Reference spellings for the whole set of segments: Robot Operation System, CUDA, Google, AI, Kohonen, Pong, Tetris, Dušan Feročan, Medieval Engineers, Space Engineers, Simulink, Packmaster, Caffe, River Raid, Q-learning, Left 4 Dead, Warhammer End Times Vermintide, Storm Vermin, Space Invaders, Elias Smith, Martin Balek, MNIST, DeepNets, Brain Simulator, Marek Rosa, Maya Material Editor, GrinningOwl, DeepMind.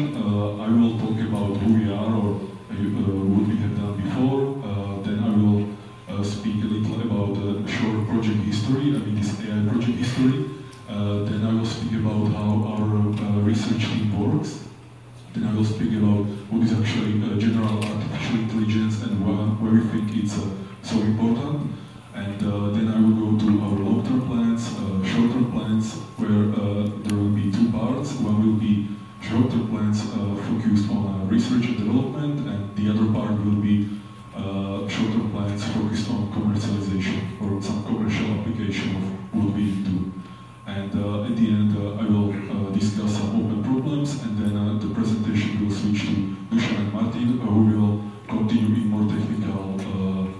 discussion. I will talk about who we are or what we have done before. Then I will speak a little about short project history, I mean this AI project history. Then I will speak about how our research team works. Then I will speak about what is actually general artificial intelligence and where we think it's so important. And then I will go to our long-term plans, short-term plans, where there will be two parts. One will be short-term plans focused on research and development, and the other part will be short-term plans focused on commercialization or some commercial application of what we do. And at the end, I will discuss some open problems, and then the presentation will switch to Dušan and Martin, who will continue in more technical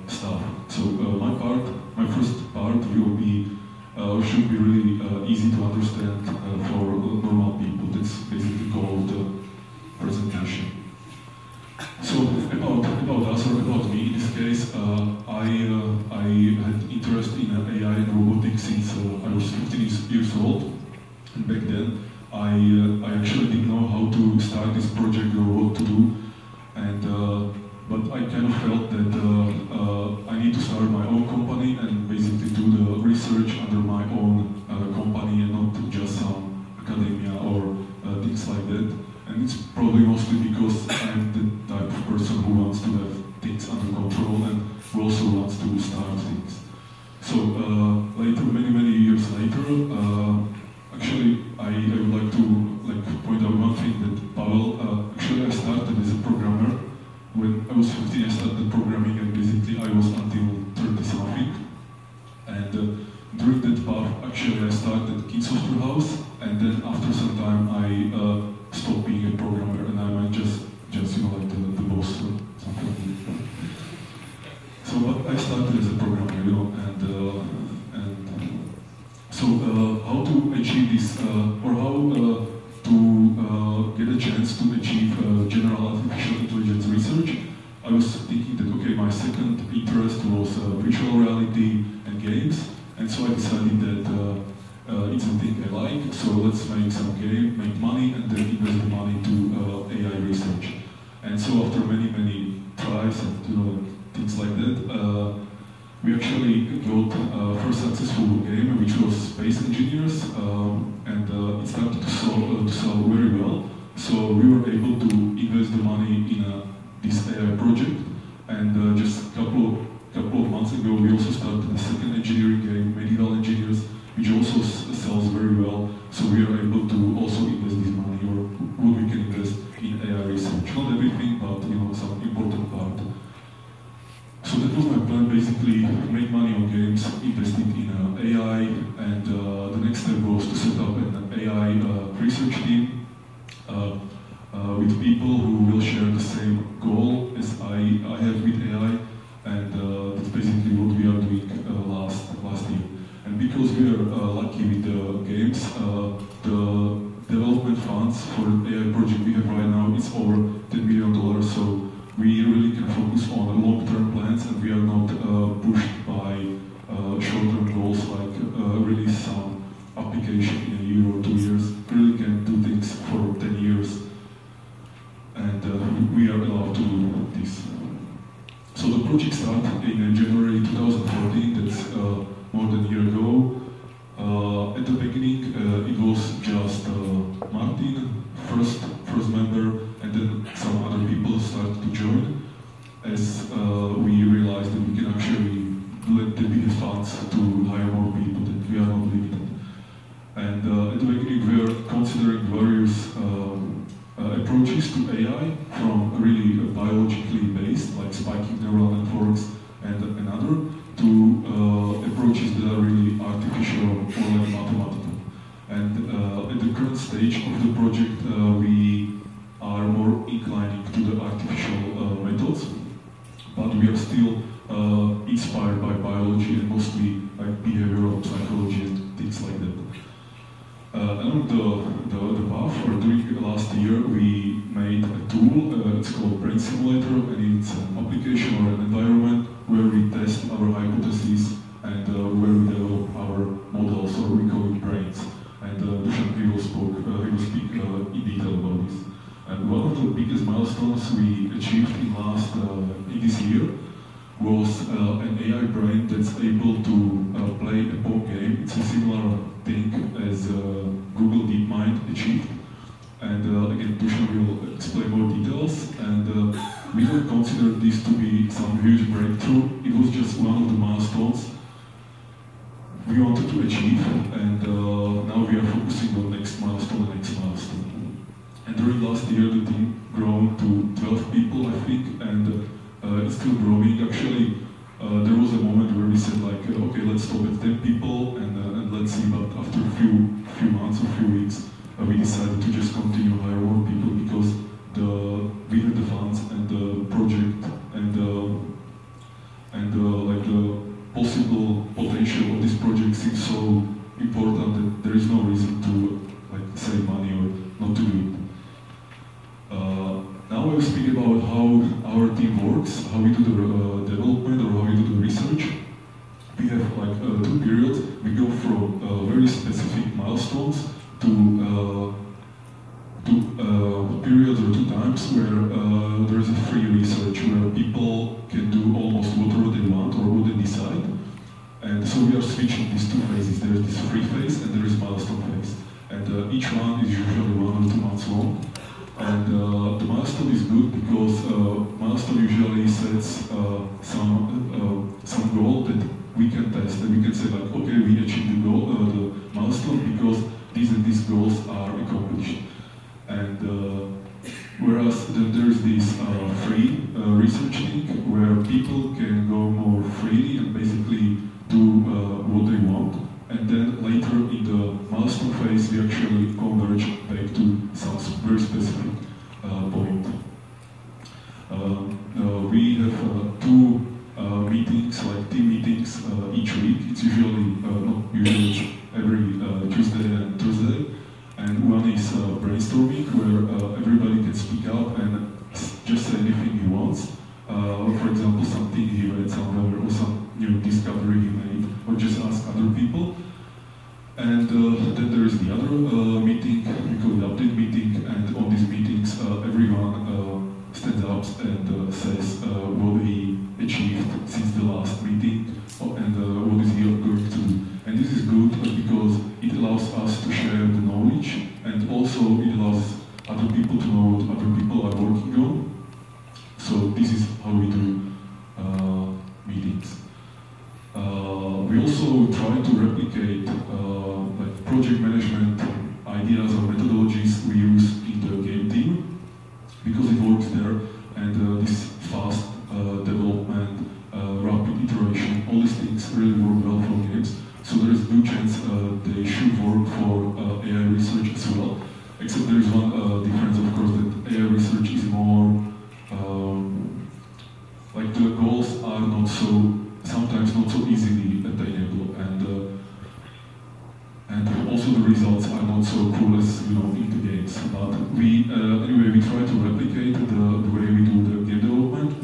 stuff. So my first part will be, should be really easy to understand for normal people. That's basically called presentation. So about us, or about me in this case, I had interest in AI and robotics since I was 15 years old, and back then I actually didn't know how to start this project or what to do, and but I kind of felt that I need to start my own company and basically do the research under my own company and not just some academia or things like that. And it's probably mostly because I'm the type of person who wants to have things under control and who also wants to start things. So later, many years later, actually I would like to point out one thing that Pavel, actually I started as a programmer. When I was 15 I started programming, and basically I was until 30-something. And during that path actually I started Kids Software House, and then after some time I stopped being a programmer and I went just you know, like the boss or something like that. So but I started as a programmer, you know, and so how to achieve this or how to get a chance to achieve general artificial intelligence research. I was thinking that okay, my second interest was virtual reality and games, and so I decided that it's a thing I like, so let's make some game, make money, and then invest the money to AI research. And so after many tries and you know, things like that, we actually got first successful game, which was Space Engineers, and it started to sell very well. So we were able to invest the money in this AI project. And just a couple of months ago, we also started the second engineering game, Medieval Engineers, which also sells very well. So we are able to also invest this money, or what we can invest in AI research. Not everything, but you know, some important part. So that was my plan, basically make money on games, invested in AI, and the next step was to set up an AI research team with people who will share the same goal as I have with AI, and that's basically what we are doing last year. And because we are lucky with the games, the development funds for the AI project we have right now is over $10 million, so we really can focus on long-term plans, and we are not pushed by short-term goals like release some application in a year or 2 years. We really can do things for 10 years, and we are allowed to do this. So the project started in January 2014, that's more than a year ago. At the beginning it was just Martin, first member, and then some other people started to join as we realized that we can actually have funds to hire more people, that we are not limited. And at the beginning we are considering various approaches to AI, from really biologically based, like spiking neural networks and another, to approaches that are really artificial or like mathematical. And at the current stage of the project we are more inclining to the artificial methods, but we are still inspired by biology and mostly like behavioral psychology and things like that. Along the path, or during last year, we made a tool, it's called Brain Simulator, and it's an application or an environment where we test our hypotheses and where we develop our models, or we call it brains. And Dušan will speak in detail about this. biggest milestones we achieved in last in this year was an AI brain that's able to play a Pong game. It's a similar thing as Google DeepMind achieved. And again, Dušan will explain more details. And we don't consider this to be some huge breakthrough. It was just one of the milestones we wanted to achieve. And now we are focusing on next milestone. And during last year, the team grown to 12 people, I think. And it's still growing. Actually, there was a moment where we said, like, okay, let's stop at 10 people and let's see. But after a few months or few weeks, we decided to just continue hire more people because we had the funds and the project and the possible potential of this project seems so important that there is no reason to like save money or not to do it. Now I will speak about how our team works, how we do the development or how we do the research. We have like two periods. We go from very specific milestones to periods or two times where there is a free research where people can do almost whatever they want or what they decide. And so we are switching these two phases. There is this free phase and there is milestone phase. And each one is usually 1 or 2 months long. And the milestone is good because milestone usually sets some goal that we can test, and we can say like, okay, we achieved the goal, the milestone, because these and these goals are accomplished. And whereas then there is this free research thing where people can go more freely and basically do what they want. And then later in the milestone phase, we actually converge back to some very specific point. We have two meetings, like team meetings, each week. It's usually every Tuesday and Thursday. And one is brainstorming, where everybody can speak up and just say anything he wants. For example, something he read somewhere, or some new discovery he made, or just ask other people. And then there is the other meeting, we call it update meeting, and on these meetings everyone stands up and says what he achieved since the last meeting and what is he going to do. And this is good because it allows us to share the knowledge, and also it allows other people to know what other people are working on. So this is how we do meetings. We also try to replicate like project management ideas or methodologies we use in the game team because it works there, and this fast development, rapid iteration, all these things really work well for games. So there is a good chance they should work for AI research as well. Except there is one difference, of course, that AI research is more like the goals are not so. Sometimes not so easily attainable, and also the results are not so cool as you know in the games. But we anyway we try to replicate the way we do the game development,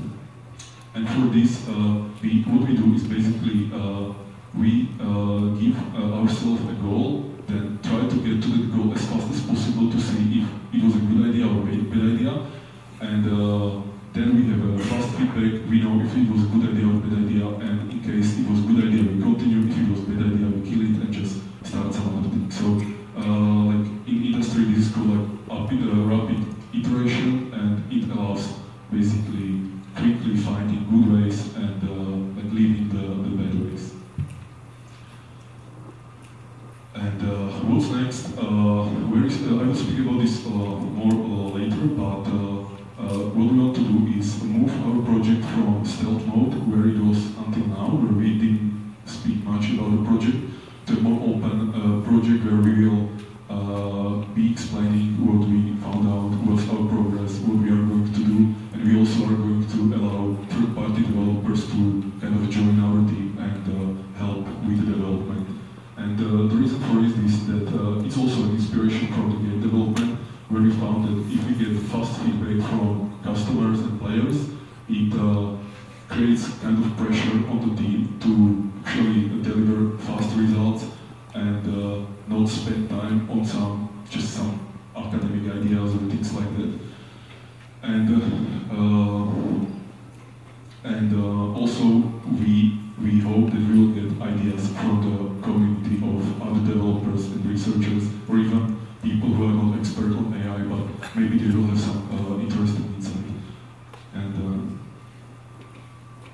and for this what we do is basically we give ourselves a goal, then try to get to the goal as fast as possible to see if it was a good idea or a bad idea, and. Then we have a fast feedback, we know if it was a good idea or bad idea, and in case it was a good idea, we continue, if it was a bad idea, we kill it and just start some other thing. So, like in industry, this is called like rapid iteration, and it allows basically quickly finding good ways and like leaving the bad ways. And what's next? I will speak about this more later, but what we want to do is move our project from stealth mode, where it was until now, where we didn't speak much about the project, to a more open project where we will be explaining what we found out, what's our progress, what we are going to do, and we also are going to allow third-party developers to kind of join our team and help with the development. And the reason for it is that it's also an inspiration from the game development, where we found that if we get fast feedback from customers and players, it creates kind of pressure on the team to actually deliver fast results and not spend time on just some academic ideas and things like that. some interesting insight. And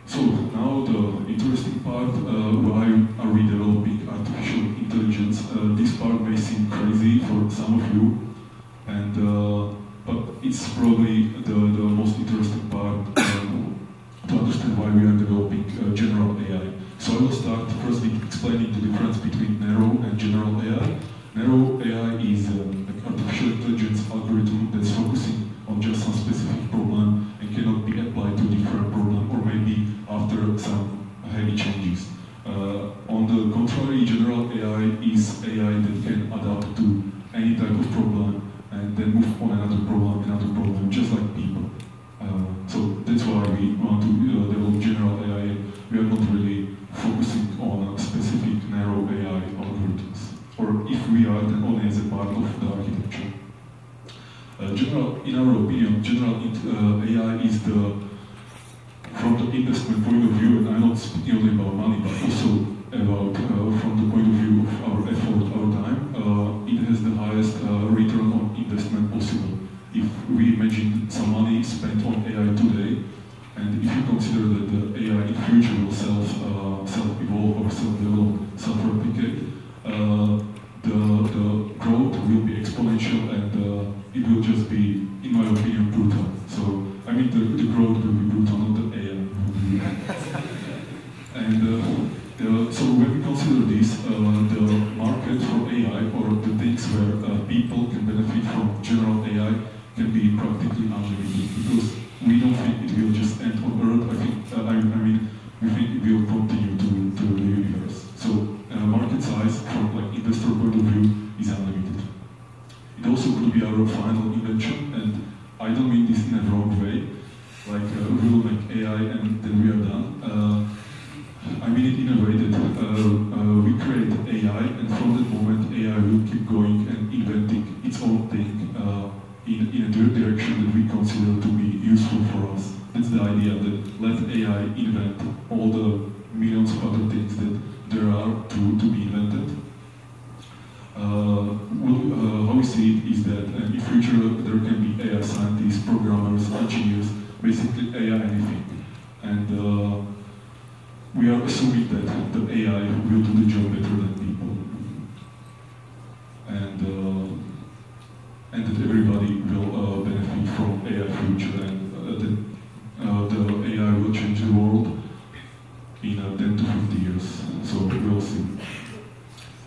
so now the interesting part, why are we developing artificial intelligence? This part may seem crazy for some of you, and but it's probably the most interesting part to understand why we are developing general AI. So I will start first explaining the difference between narrow and general AI. Narrow AI is an artificial intelligence algorithm that's focusing on just some specific problem and cannot be applied to different problem, or maybe after some heavy changes. On the contrary, general AI is AI that can adapt to any type of problem and then move on another problem, just like people. So that's why we want to develop general AI. We are not really focusing on specific narrow AI algorithms. Or if we are, then only as a part of the architecture. In our opinion, general AI is from the investment point of view, and I'm not speaking only about money, but also about from the point of view of our effort, our time, it has the highest return on investment possible. If we imagine some money spent on AI today, and if you consider that the AI in future will self-evolve or self-develop, self-replicate, the growth will be exponential, and it will just be, in my opinion, brutal. So, I mean, the growth will be brutal, not the AI. And so when we consider this, the market for AI, or the things where people can benefit from general AI, can be practically unlimited, because we don't think it will just end on Earth. We think it will continue to the universe. So, market size from like investor point of view is unlimited. It also could be our final invention, and I don't mean this in a wrong way, like we will make AI and then we are done. I mean it in a way that we create AI, and from that moment AI will keep going and inventing its own thing in a direction that we consider to be useful for us. That's the idea, that let AI invent all the millions of other things that there are to be invented. How we see it is that in future there can be AI scientists, programmers, engineers, basically AI anything. And we are assuming that the AI will do the job better than people. And that everybody will benefit from AI future, and the AI will change the world in 10 to 50 years, so we'll see.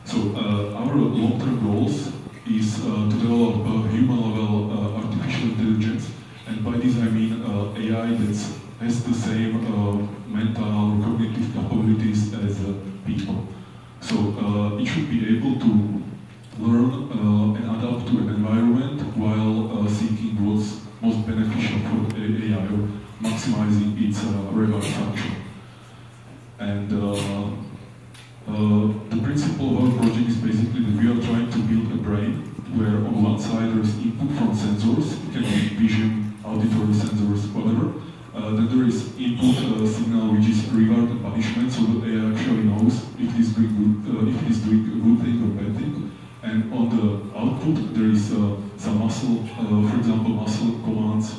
So our long-term goals is to develop human-level artificial intelligence, and by this I mean AI that has the same mental, cognitive capabilities as people. So it should be able to learn and adapt to an environment while seeking what's most beneficial for the AI, or maximizing its reward function. And the principle of our project is basically that we are trying to build a brain where on one side there is input from sensors, it can be vision, auditory sensors, whatever. Then there is input signal, which is reward and punishment, so the AI actually knows if it is doing a good thing or bad thing. And on the output there is some muscle, for example muscle commands,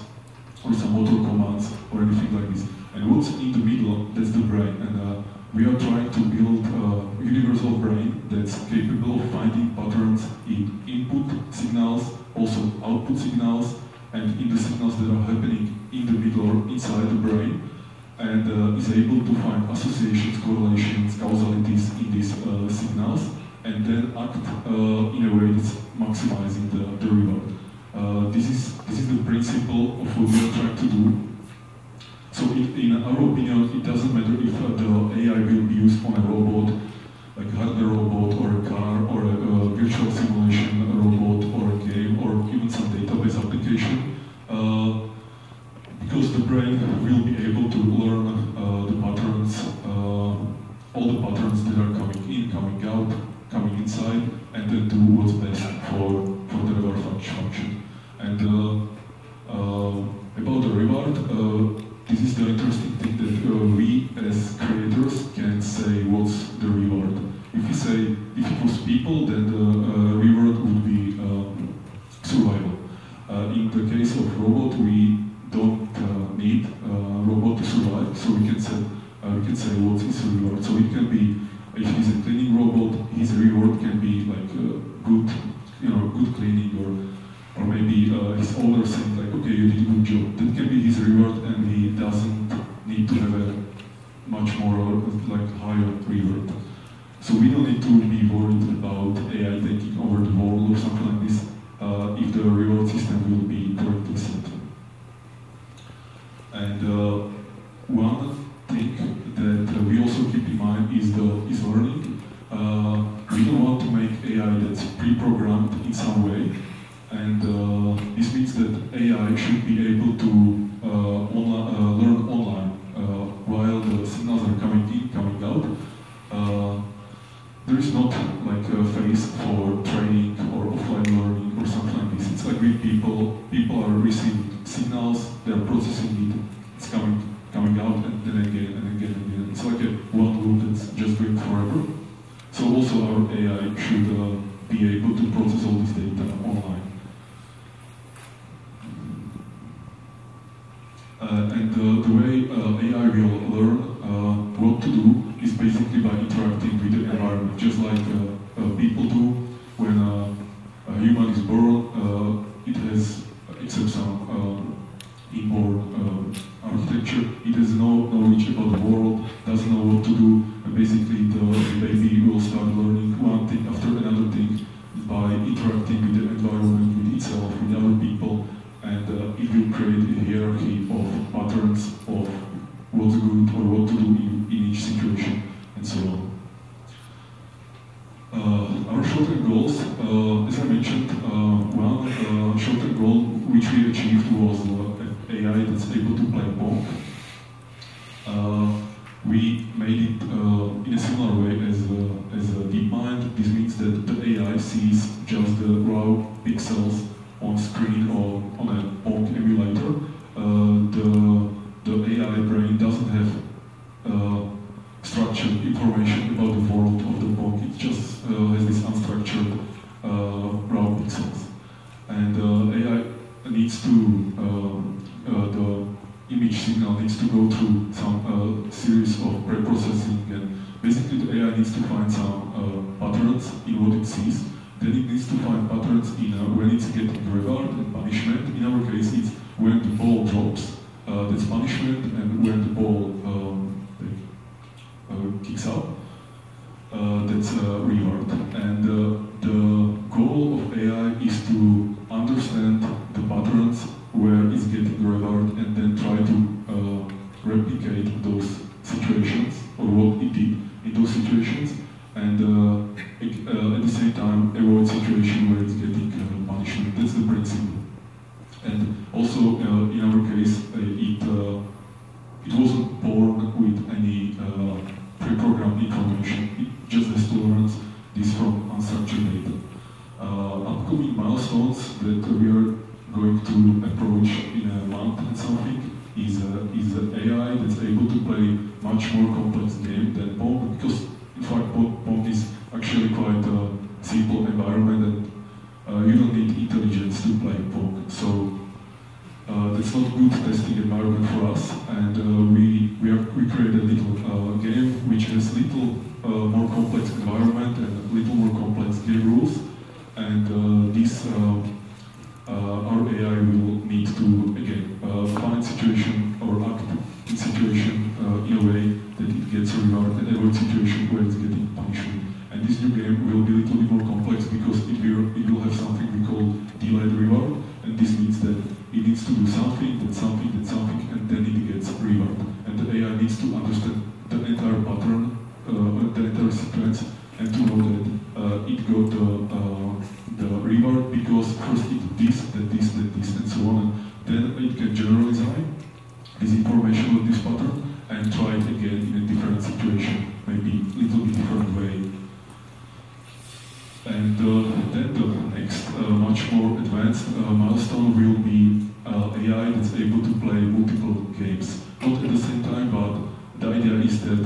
or some motor commands, or anything like this. And what's in the middle, that's the brain. And we are trying to build a universal brain that's capable of finding patterns in input signals, also output signals, and in the signals that are happening in the middle or inside the brain, and is able to find associations, correlations, causalities in these signals, and then act in a way that's maximizing the reward. This is the principle of what we are trying to do. So in our opinion, it doesn't matter if the AI will be used on a robot, like a hardware robot, or a car, or a virtual simulation robot, or a game, or even some database application, because the brain will be able to learn the patterns, all the patterns that are coming in, coming out, coming inside, and then do what's best for the reward function. And about the reward, this is the interesting thing that we as creators can say what's the reward. If you say, if it was people, then the reward would be survival. In the case of robot, we don't need a robot to survive, so we can say what's his reward. So it can be, if he's a cleaning robot, his reward can be like good, you know, good cleaning, or maybe his owner saying like, okay, you did a good job. That can be his reward, and he doesn't need to have a much more like higher reward. So we don't need to be worried about AI taking over the world or something like this if the reward system will be correctly set. And one thing that we also keep in mind is learning. We don't want to make AI that's pre-programmed in some way, and this means that AI should be able to learn online while the signals are coming in, coming out. There is not like a phase for training or offline learning or something like this. It's like with people, people are receiving signals, they're processing it, it's coming out, and then again and again and again. It's like a one loop that's just going forever. So also our AI should be able to process all this data online. And the way AI will learn what to do is basically by interacting with the environment, just like people do. When a human is born, it has, except some inborn architecture, it has no knowledge about the world, doesn't know what to do, and basically the baby will start learning one thing after another thing by interacting with the environment, with itself, with other people, and it will create a hierarchy of patterns of what's good or what to do in each situation, and so on. Our short-term goals, as I mentioned, one short-term goal which we achieved was AI that's able to play Pong. We made it in a similar way as a DeepMind. This means that the AI sees just the raw pixels on screen or on a Pong emulator. The AI brain doesn't have structured information about the world of the Pong. It just has this unstructured raw pixels. And AI needs to, the image signal needs to go through some series of pre-processing, and basically the AI needs to find some patterns in what it sees. Then it needs to find patterns in when it's getting reward and punishment. In our case, it's when the ball drops, that's punishment, and when the ball kicks up, that's reward. And the goal of AI is to understand the patterns where it's getting reward, and then try to replicate those situations, or what it did in those situations, and at the same time avoid situation where it's getting punishment. That's the principle. And also in our case, it wasn't born with any pre-programmed information. It just has to learn this from unstructured data. Upcoming milestones that we are going to approach in a month and something is an AI that's able to play much more complex game than Pong, because in fact, Pong is actually quite a simple environment, and you don't need intelligence to play Pong. So that's not a good testing environment for us. And we created a little game which has little more complex environment and little more complex game rules. And this our AI will need to again find situation or act in situation in a way that it gets rewarded, and every situation where it's getting punishment. And this new game will be a little bit more complex because it will have something we call delayed reward, and this means that it needs to do something, then something, then something, and then it gets reward. And the AI needs to understand the entire pattern, the entire sequence, and to know that it got the reward because first it did this, then this, then this, and so on. And then it can generalize this information on this pattern and try it again in a different situation, maybe a little bit different way. And then the next much more advanced milestone will be AI that's able to play multiple games. Not at the same time, but the idea is that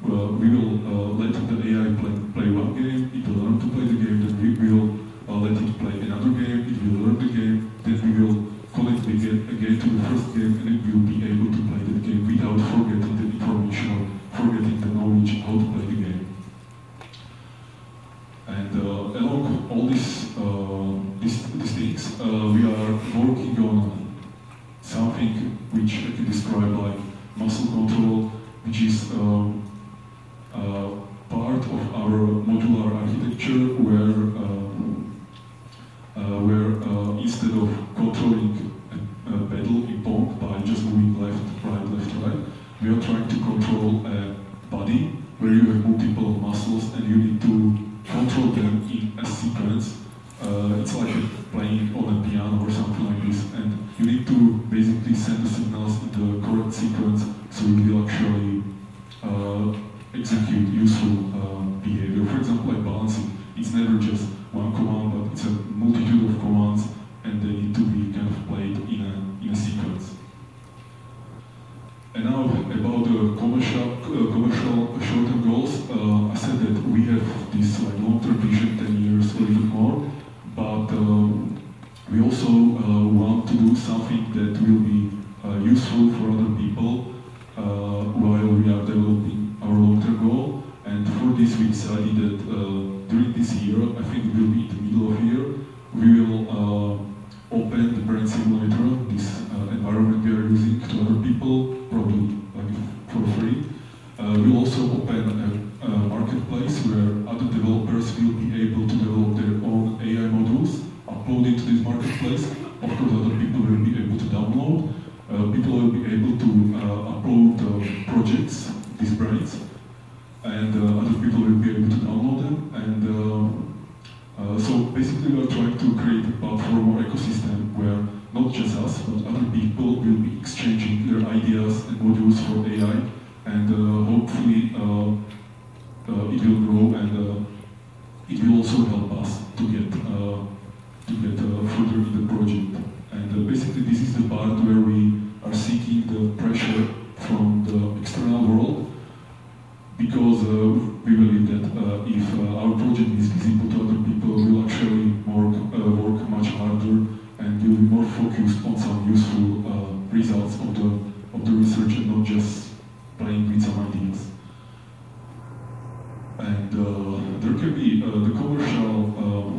we will let the AI play one game, it will learn to play the game, then we will let it play another game, it will learn the game, then we will collect the game game again to the first game, and you will be able to play that game without forgetting the information or forgetting the knowledge how to play the game. And along all these things, we are working on something which I can describe like muscle control, which is part of our modular architecture, where instead of controlling a pedal in Pong by just moving left, right, we are trying to control a body where you have multiple muscles and you need to control them in a sequence. It's like playing on a piano or something like this, and you need to basically send the signals in the correct sequence so you will actually execute useful behavior. For example, like balancing, it's never just one command, but it's a multitude of commands, and they need to be kind of played in a sequence. And now about the commercial short-term goals, I said that we have this like long-term vision, 10 years or even more, but we also want to do something that will be useful for other people while we are developing our long-term goal. And for this we decided that during this year, I think it will be in the middle of year, we will open the Brain Simulator, this environment we are using, to other people, probably like for free. We'll also open a marketplace where other developers will be able to develop their own AI modules, upload it to this marketplace. Of course, other people will be able to download. People will be able to upload projects, these brains, and other people will be able to download them. And so basically we are trying to create a platform or ecosystem where not just us, but other people will be exchanging their ideas and modules for AI, and hopefully it will grow, and it will also help us to get further in the project. And basically this is the part where we are seeking the pressure from the external world, because we believe that if our project is visible to other people, we'll actually work much harder, and we'll be more focused on some useful results of the research and not just playing with some ideas. And there can be the commercial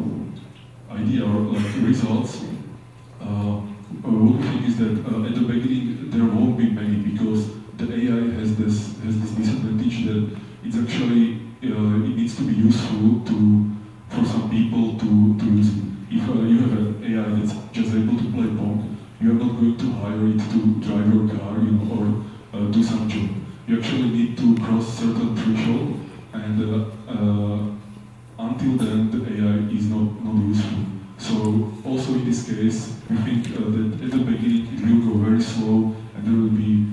idea or like results. One thing is that at the beginning there won't be many, because the AI has this disadvantage that it's actually it needs to be useful for some people to use it. If you have an AI that's just able to play Pong, you are not going to hire it to drive your car, you know, or do some job. You actually need to cross certain threshold, and until then the AI is not useful. So also in this case, we think that at the beginning it will go very slow, and there will be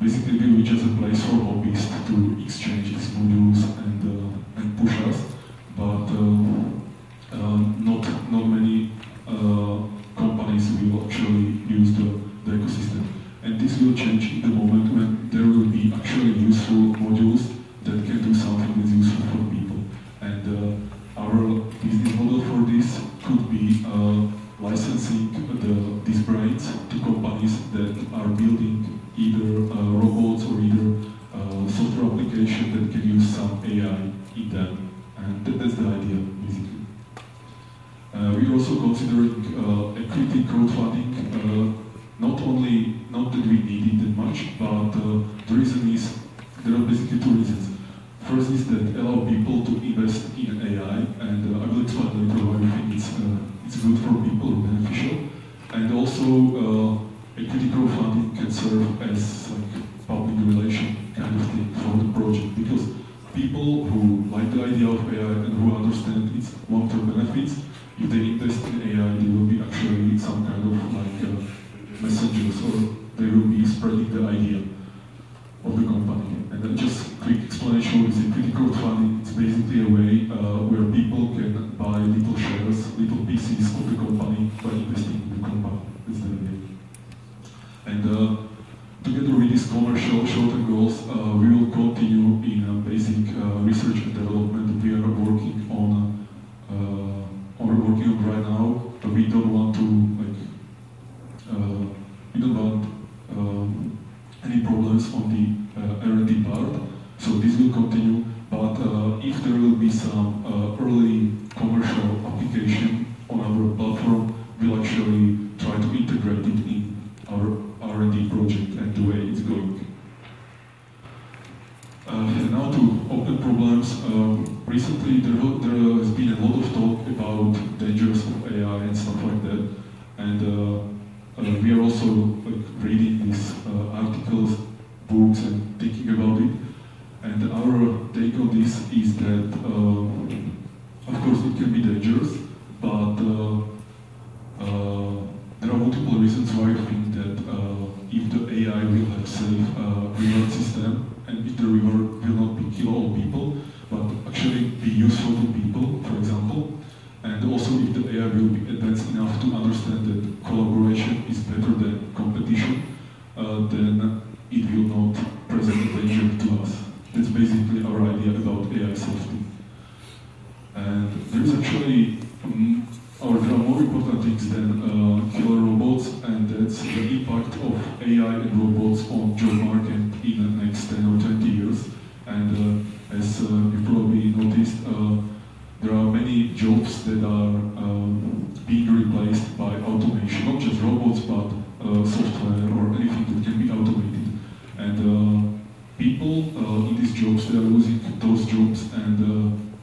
basically just a place for hobbyists to exchange these modules and push us, but not many companies will actually use the ecosystem. And this will change in the moment when there will be actually useful modules that can do something that's useful for people. And our business model for this could be licensing these brains to companies that are building either robots or either software application that can use some AI in them. And that's the idea, basically. We're also considering equity crowdfunding, not that we need it that much, but the reason is, there are basically two reasons. First is that allow people to invest in AI, and I will explain later why I think it's good for people, beneficial. And also, equity crowdfunding can serve as like public relation kind of thing for the project, because people who like the idea of AI and who understand its long-term benefits, if they invest in AI, they will be actually some kind of like messengers, or they will be spreading the idea of the company. And then just quick explanation is equity crowdfunding. It's basically a way where people can buy little shares, little pieces of the company by investing in the company. That's the idea. And together with these commercial short-term goals, we will continue in basic research and development. We are working on, right now. But we don't want to like about any problems on the R&D part. So this will continue, but if there will be some early commercial application on our platform, we'll actually try to integrate it in our R&D project and the way it's going. Now to open problems. Recently there has been a lot of talk about dangers of AI and stuff like that, and we are also reading these articles, books, and thinking about it. And our take on this is that, of course, it can be dangerous, but there are multiple reasons why I think that if the AI will have safe reward system, and if the reward will not be kill all people, but actually be useful to people, for example, and also if the AI will be advanced enough to understand that collaboration is better than competition, then it will not present a danger to us. That's basically our idea about AI safety. And there's actually, or there are more important things than killer robots, and that's the impact of AI and robots on job market in the next 10 or 20 years. And as you probably noticed, there are many jobs that are being replaced by automation, not just robots, but software or anything that can be automated. And people in these jobs, they are losing those jobs, and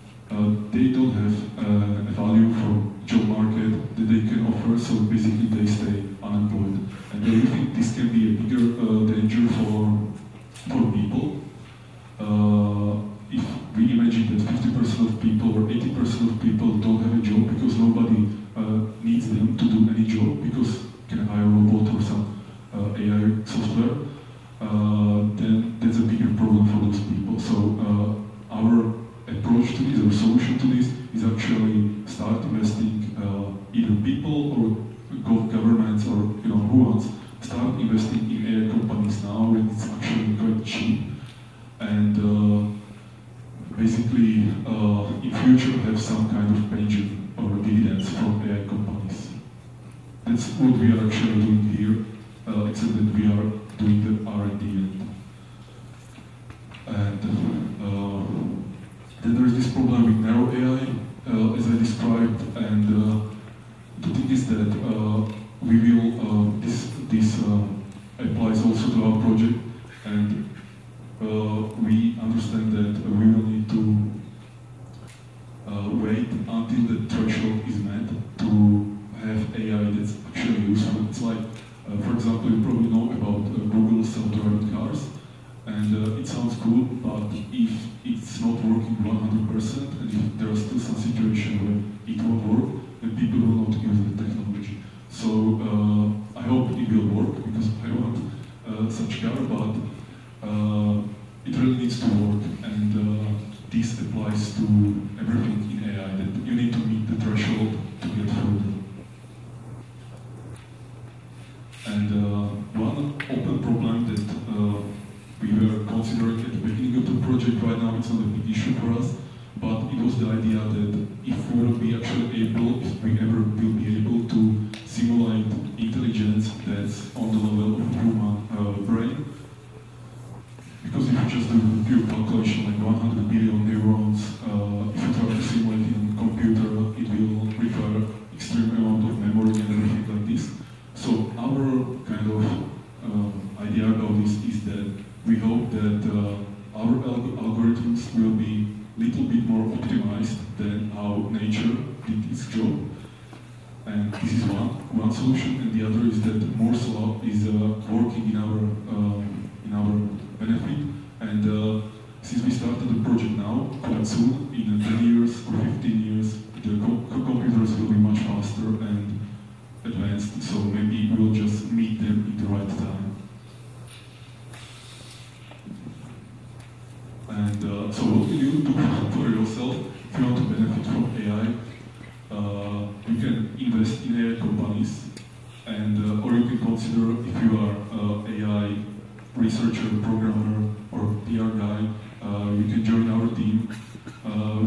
they don't have a value for job market that they can offer, so basically they stay unemployed. And I think this can be a bigger danger for people. If we imagine that 50% of people or 80% of people don't have a job because nobody needs them to do any job, because can hire a robot or some AI software, then that's a bigger problem for those people. So our approach to this, or solution to this, is actually start investing either people or governments or who wants, start investing in AI companies now, and it's actually quite cheap. And basically, in future, have some kind of pension or dividends from AI companies. That's what we are actually doing here, except that we are doing the R&D. And then there is this problem with narrow AI, as I described. And the thing is that we will, this applies also to our project. And we understand that we will need to wait until the threshold is met to have AI that's actually useful. It's like, for example, you probably know about Google's self-driving cars, and it sounds cool, but if it's not working 100%, and if there are still some situations where it won't work, then people will not use the technology. So I hope it will work, because I want such car, but it really needs to work, and this applies to everything in AI, that you need to meet the threshold to get further. And one open problem that we were considering at the beginning of the project, right now it's not a big issue for us, but it was the idea that if we will be actually able, if we ever will be able to simulate intelligence that's on the level of human brain, because if you just do a pure calculation like 100 billion neurons, if you try to simulate in a computer, it will require extreme amount of memory and everything like this. So our kind of idea about this is that we hope that our algorithms will be a little bit more optimized than how nature did its job. And this is one solution, and the other is that Moore's Law is working in our benefit. And since we started the project now, quite soon, in 10 years or 15 years, the computers will be much faster and advanced, so maybe we'll just meet them at the right time. And so what will you do for yourself if you want to benefit from AI? You can invest in AI companies, and or you can consider, if you are AI researcher, programmer, or PR guy, you can join our team.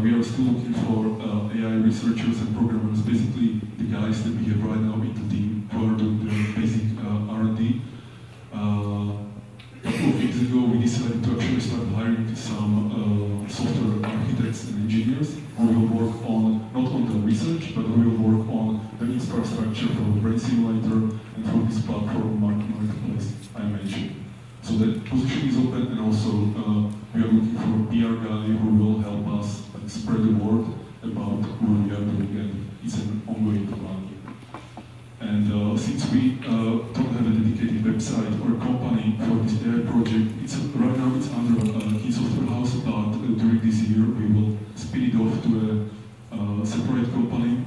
We are still looking for AI researchers and programmers, basically the guys that we have right now in the team who are doing the basic R&D, website or a company for this project. It's, right now it's under a software house, but during this year we will spin it off to a separate company.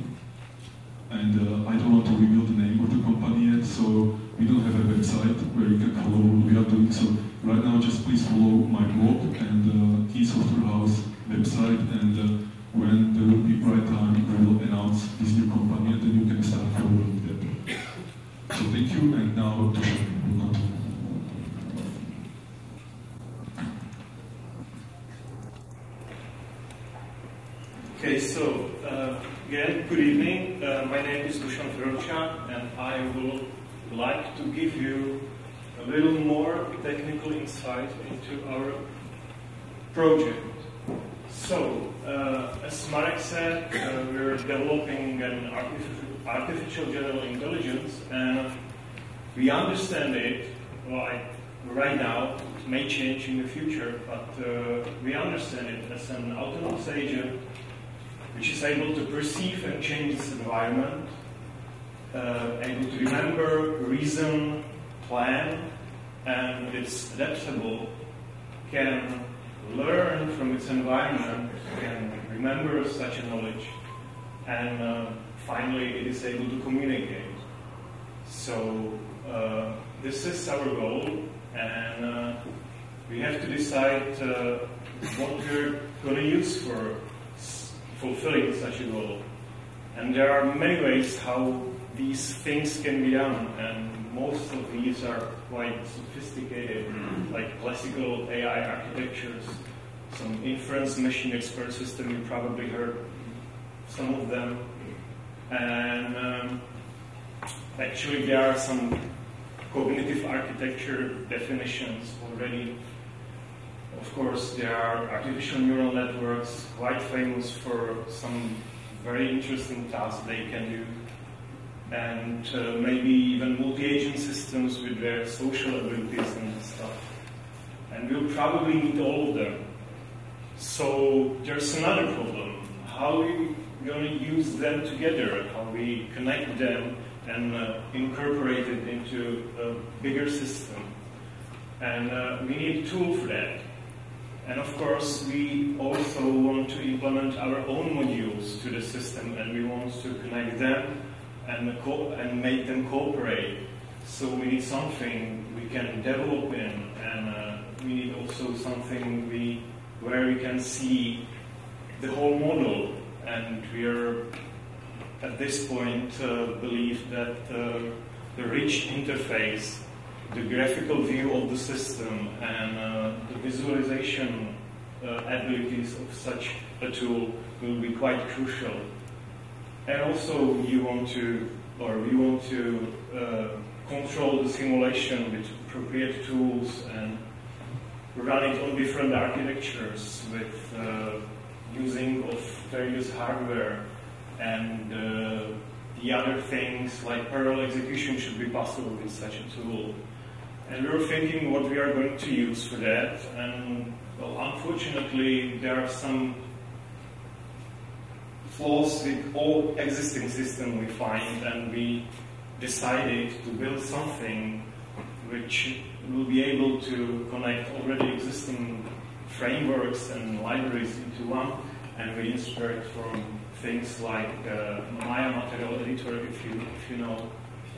And I don't want to reveal the name of the company yet, so we don't have a website where you can follow what we are doing. So right now just please follow my blog and the software house website, and when there will be right time, we will announce this new company and then you can start following them. So thank you, and now to continue. Okay, so again, good evening. My name is Dušan Feročan, and I would like to give you a little more technical insight into our project. So, as Marek said, we're developing an artificial general intelligence, and we understand it, like right now, it may change in the future, but we understand it as an autonomous agent which is able to perceive and change its environment, able to remember, reason, plan, and it's adaptable, can learn from its environment, can remember such a knowledge, and finally it is able to communicate. So this is our goal, and we have to decide what we're going to use for fulfilling such a goal. And there are many ways how these things can be done, and most of these are quite sophisticated, like classical AI architectures, some inference machine expert system, you probably heard some of them. And actually there are some cognitive architecture definitions already. Of course, there are artificial neural networks, quite famous for some very interesting tasks they can do. And maybe even multi-agent systems with their social abilities and stuff. And we'll probably need all of them. So there's another problem. How are we going to use them together? How we connect them and incorporate it into a bigger system? And we need a tool for that. And of course, we also want to implement our own modules to the system, and we want to connect them and make them cooperate. So we need something we can develop in, and we need also something where we can see the whole model. And we are, at this point, believe that the rich interface, the graphical view of the system, and the visualization abilities of such a tool will be quite crucial. And also we want to control the simulation with appropriate tools and run it on different architectures with using of various hardware, and the other things like parallel execution should be possible with such a tool. And we're thinking what we are going to use for that, and well, unfortunately there are some flaws with all existing system we find, and we decided to build something which will be able to connect already existing frameworks and libraries into one, and we inspired from things like Maya Material Editor, if you know,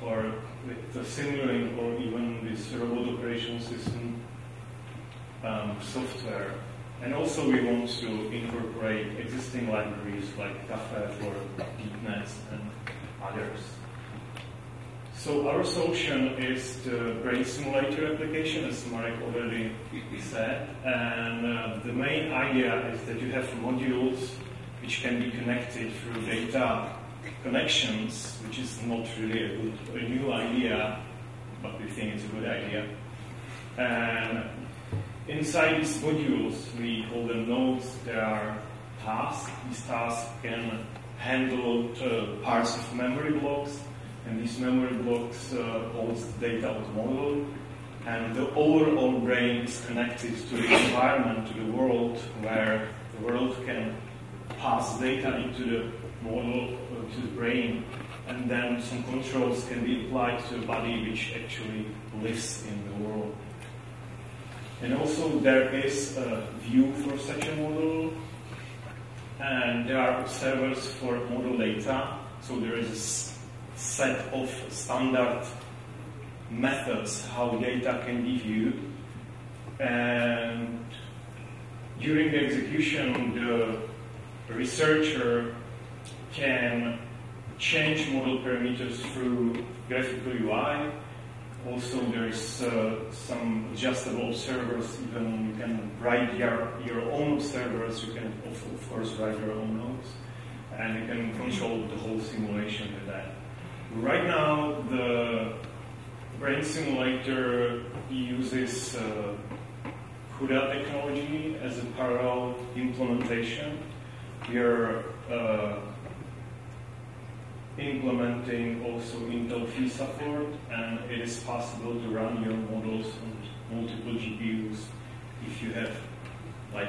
or with the Simulink, or even this Robot Operation System software. And also we want to incorporate existing libraries like Caffe or DeepNets and others. So our solution is the Brain Simulator application, as Marek already said. And the main idea is that you have modules which can be connected through data connections, which is not really a new idea, but we think it's a good idea. And inside these modules, we call them nodes, there are tasks. These tasks can handle parts of memory blocks, and these memory blocks holds the data of the model, and the overall brain is connected to the environment, to the world, where the world can pass data into the model, to the brain, and then some controls can be applied to a body which actually lives in the world. And also there is a view for such a model, and there are observers for model data, so there is a set of standard methods how data can be viewed, and during the execution the researcher can change model parameters through graphical UI. Also there's some adjustable observers, even you can write your own observers, you can also, of course, write your own nodes, and you can control the whole simulation with that. Right now the Brain Simulator uses CUDA technology as a parallel implementation. We are implementing also Intel Phi support, and it is possible to run your models on multiple GPUs if you have like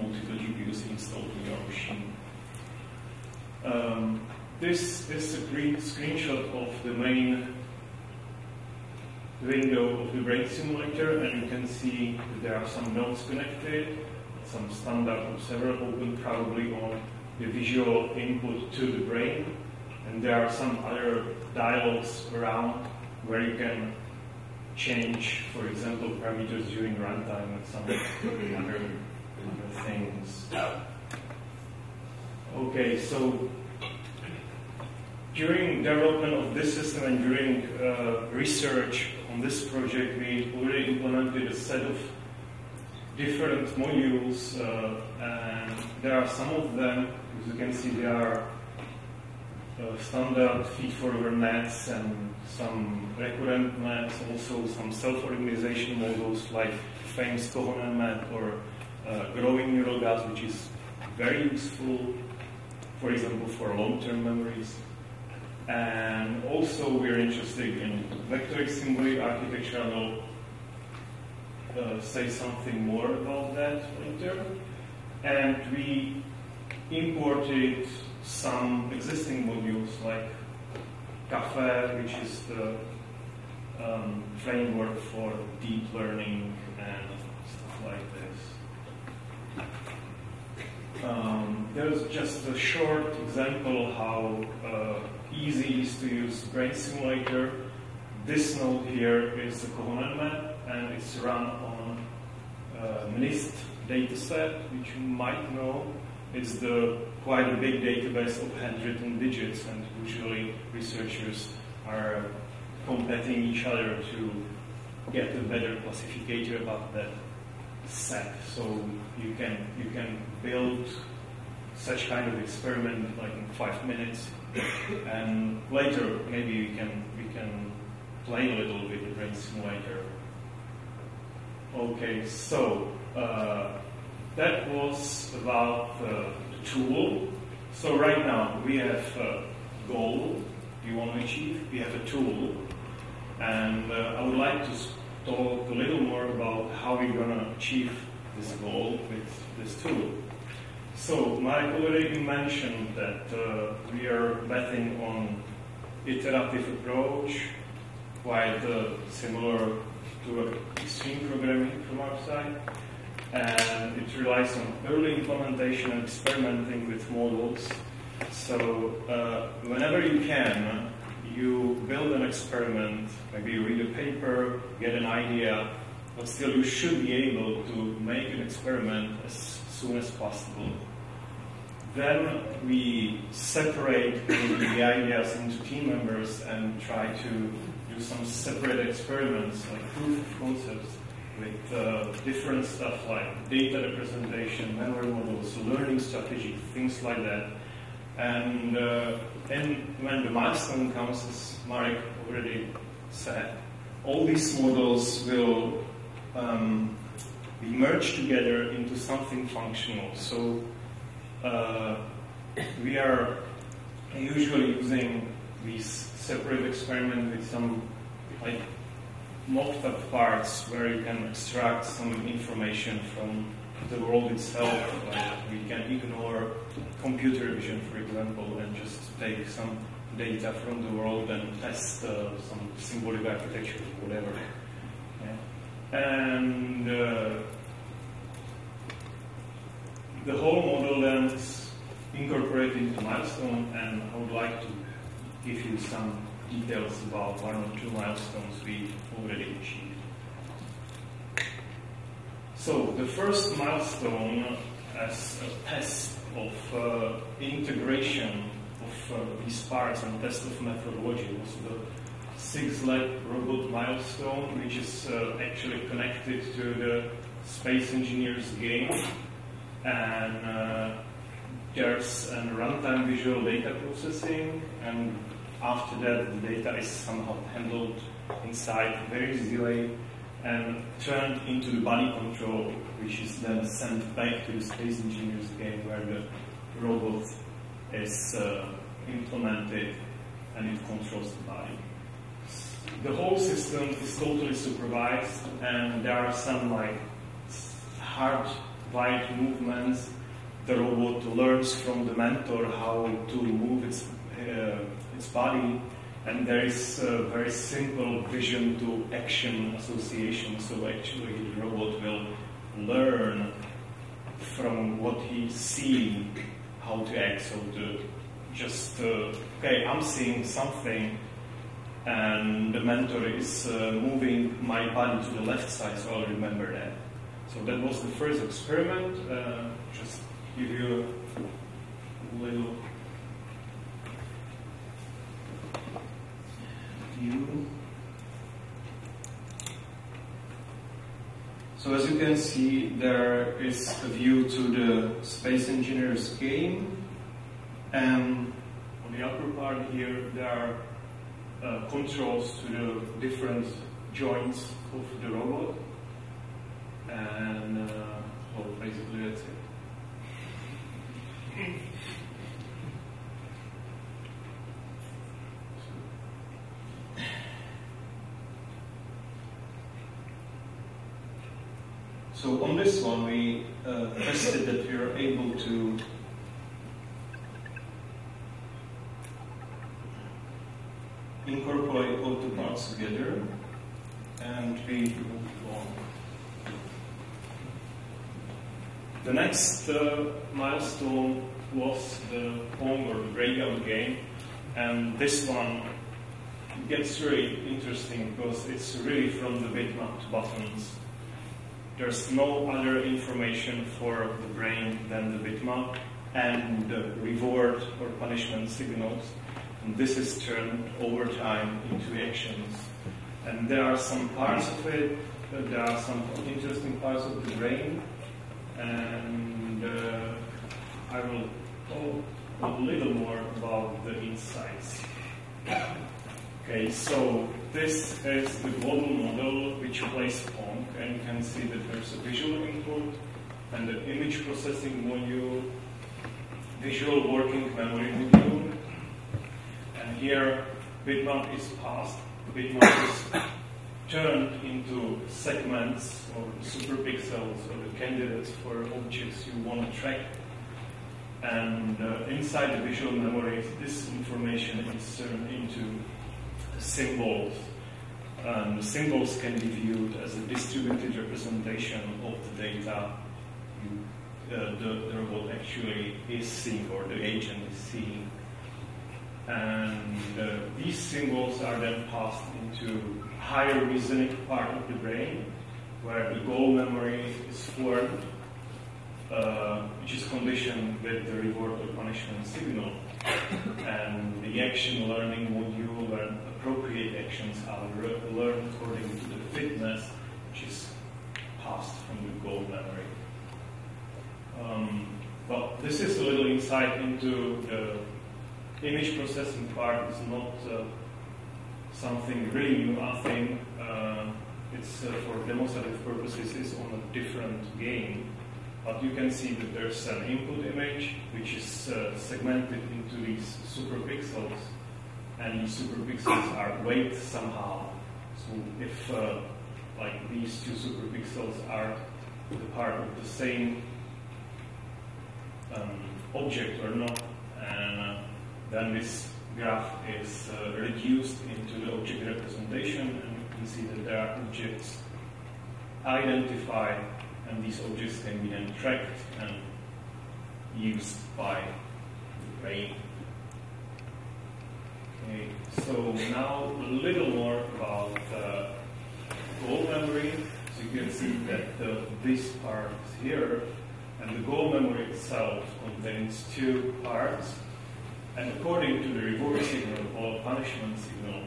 multiple GPUs installed in your machine. This is a screenshot of the main window of the Brain Simulator, and you can see that there are some nodes connected, some standard observer open probably on the visual input to the brain, and there are some other dialogues around where you can change, for example, parameters during runtime and some other things. Okay, so during development of this system and during research on this project, we already implemented a set of different modules, and there are some of them, as you can see, they are standard feed-forward nets and some recurrent nets, also some self-organization models like the famous Kohonen map or growing neural gas, which is very useful, for example, for long-term memories. And also we're interested in vector assembly architecture, and I'll say something more about that later. And we imported some existing modules like Caffe, which is the framework for deep learning and stuff like this. There's just a short example how easy it is to use Brain Simulator. This node here is the Kohonen map, and it's run on MNIST dataset, which you might know. It's the quite a big database of handwritten digits, and usually researchers are competing each other to get a better classificator about that set. So you can build such kind of experiment like in 5 minutes, and later maybe we can play a little bit with Brain Simulator. Okay, so that was about the tool. So right now we have a goal we want to achieve, we have a tool, and I would like to talk a little more about how we're going to achieve this goal with this tool. So Marek already mentioned that we are betting on iterative approach, quite similar to extreme programming from our side. And it relies on early implementation and experimenting with models. So whenever you can, you build an experiment, maybe you read a paper, get an idea, but still you should be able to make an experiment as soon as possible. Then we separate the ideas into team members and try to do some separate experiments, like proof of concepts, with different stuff like data representation, memory models, learning strategies, things like that. And when the milestone comes, as Marek already said, all these models will be merged together into something functional. So we are usually using these separate experiments with some like mocked-up parts where you can extract some information from the world itself. Like we can ignore computer vision, for example, and just take some data from the world and test some symbolic architecture, whatever. Yeah. And the whole model then is incorporated into milestone, and I would like to give you some details about one or two milestones we already achieved. So the first milestone as a test of integration of these parts and test of methodology was the 6-lab robot milestone, which is actually connected to the Space Engineers game. And there's a runtime visual data processing, and after that the data is somehow handled inside very easily and turned into the body control, which is then sent back to the Space Engineers game, where the robot is implemented and it controls the body. The whole system is totally supervised, and there are some like hard-wired movements. The robot learns from the mentor how to move its body, and there is a very simple vision to action association. So actually the robot will learn from what he sees how to act. So okay, I'm seeing something, and the mentor is moving my body to the left side, so I'll remember that. So that was the first experiment. Just give you a little view. So as you can see, there is a view to the Space Engineers game, and on the upper part here there are controls to the different joints of the robot, and well, basically that's it. So on this one, we tested that we are able to incorporate all the parts together, and we moved on. The next milestone was the Pong or breakout game, and this one gets really interesting because it's really from the bitmap to buttons. There's no other information for the brain than the bitmap and the reward or punishment signals. And this is turned over time into actions. And there are some parts of it, there are some interesting parts of the brain. And I will talk a little more about the insights. Okay, so this is the global model which plays Pong, and you can see that there's a visual input and an image processing module, visual working memory module, and here bitmap is passed, bitmap is turned into segments or superpixels or the candidates for objects you want to track. And inside the visual memory, this information is turned into symbols. Symbols can be viewed as a distributed representation of the data the robot actually is seeing, or the agent is seeing. And these symbols are then passed into higher reasoning part of the brain, where the goal memory is formed, which is conditioned with the reward or punishment signal, and the action learning module, where appropriate actions are learned according to the fitness, which is passed from the goal memory. Well, this is a little insight into the image processing part. It's not something really new, I think. It's for demonstrative purposes, it's on a different game. But you can see that there's an input image which is segmented into these superpixels, and these superpixels are weighted somehow. So if like these two superpixels are the part of the same object or not, and then this graph is reduced into the object representation, and you can see that there are objects identified, and these objects can be then tracked and used by the brain. Okay, so now a little more about goal memory. So you can see that this part is here, and the goal memory itself contains two parts. And according to the reward signal or punishment signal,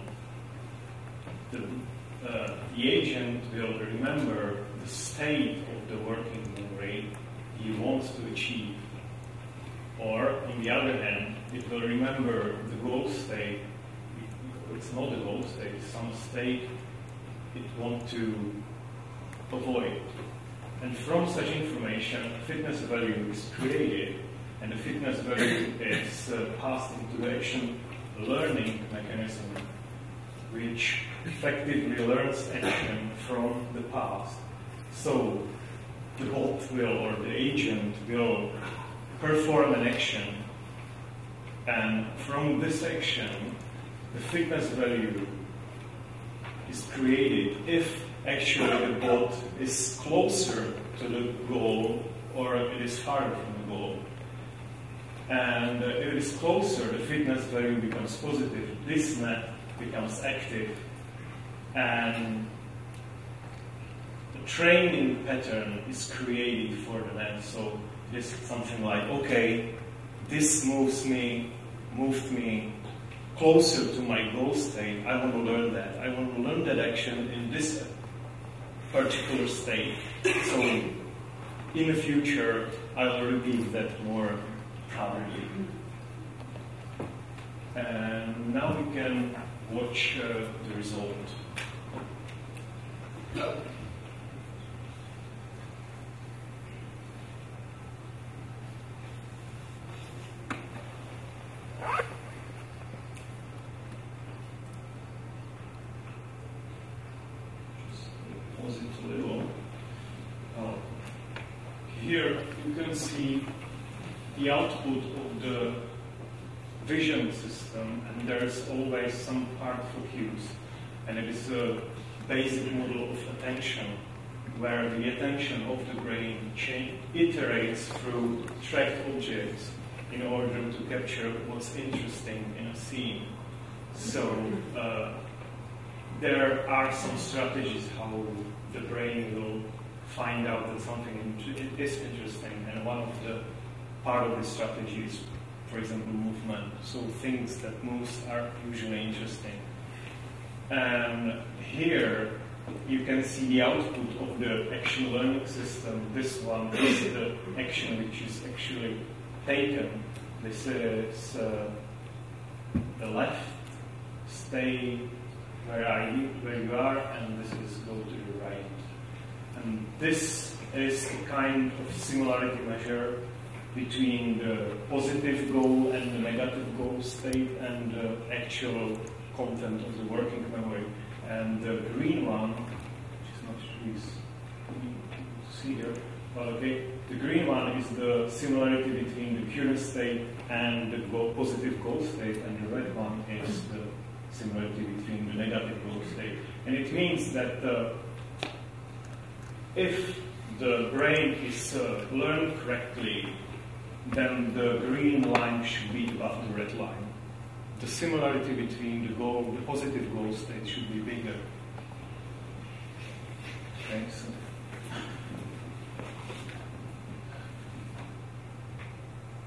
the agent will remember the state of the working memory he wants to achieve. Or, on the other hand, it will remember the goal state. It's not a goal state, it's some state it wants to avoid. And from such information, a fitness value is created, and the fitness value is passed into the action learning mechanism, which effectively learns action from the past. So the bot will, or the agent will, perform an action, and from this action the fitness value is created if actually the bot is closer to the goal or it is farther from the goal. And if it is closer, the fitness value becomes positive, this net becomes active, and the training pattern is created for the net. So it is something like, okay, this moved me closer to my goal state, I want to learn that. I want to learn that action in this particular state. So in the future, I will repeat that more properly. And now we can watch the result. See the output of the vision system, and there is always some part for cues, and it is a basic model of attention, where the attention of the brain iterates through tracked objects in order to capture what's interesting in a scene. So there are some strategies how the brain will find out that something is interesting, and one of the part of the strategy is, for example, movement. So things that moves are usually interesting. And here you can see the output of the action learning system. This one is the action which is actually taken. This is the left, stay where you are, and this is go to the right. And this is the kind of similarity measure between the positive goal and the negative goal state and the actual content of the working memory. And the green one, which is not really see here, but okay, the green one is the similarity between the current state and the positive goal state, and the red one is the similarity between the negative goal state. And it means that if the brain is learned correctly, then the green line should be above the red line. The similarity between the goal, the positive goal state, should be bigger. Okay, so.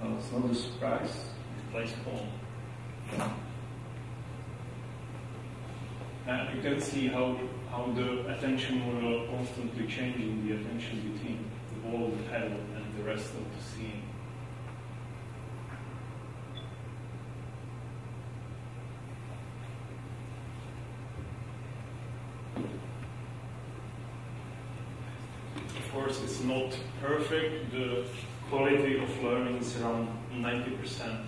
Well, it's not a surprise. It plays Pong. And you can see how the attention model constantly changing the attention between the ball, the pedal, and the rest of the scene. Of course, it's not perfect. The quality of learning is around 90%.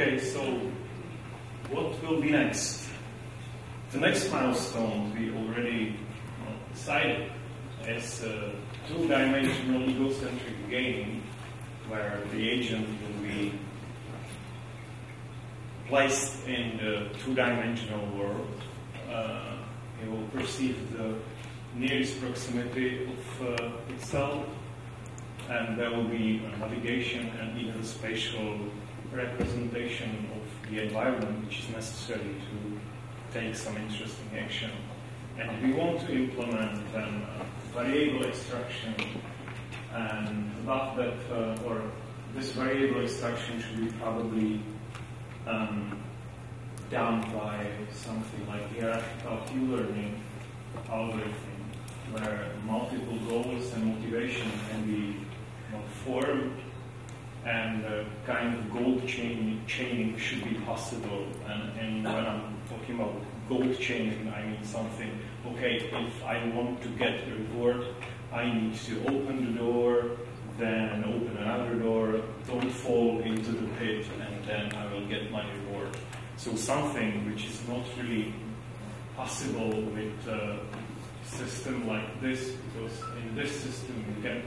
Okay, so what will be next? The next milestone we already decided is two-dimensional egocentric game where the agent will be placed in the two-dimensional world. It will perceive the nearest proximity of itself, and there will be a navigation and even spatial representation of the environment which is necessary to take some interesting action. And we want to implement variable extraction, and above that, or this variable extraction should be probably done by something like the hierarchical Q-learning algorithm, where multiple goals and motivation can be formed, and a kind of gold chaining should be possible. And when I'm talking about gold chaining, I mean something, okay, if I want to get a reward, I need to open the door, then open another door, don't fall into the pit, and then I will get my reward. So something which is not really possible with a system like this, because in this system you can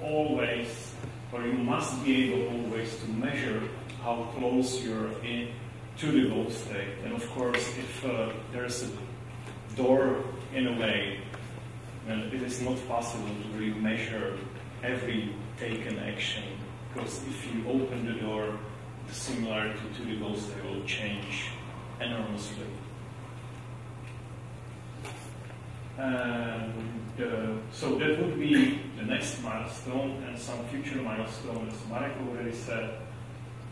always, or you must be able always to measure how close you're in to the goal state. And of course, if there's a door in a way, and it is not possible to really measure every taken action, because if you open the door, the similarity to the goal state will change enormously. And so that would be the next milestone, and some future milestones, as Marek already said,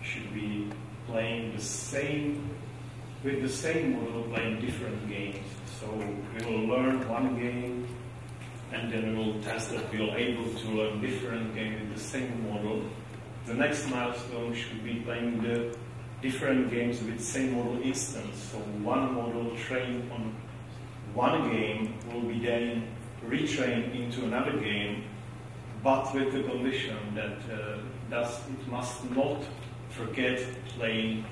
should be playing the same, with the same model, playing different games. So we will learn one game, and then we will test that we are able to learn different games with the same model. The next milestone should be playing the different games with same model instance. So one model trained on one game will be then retrained into another game, but with the condition that it must not forget playing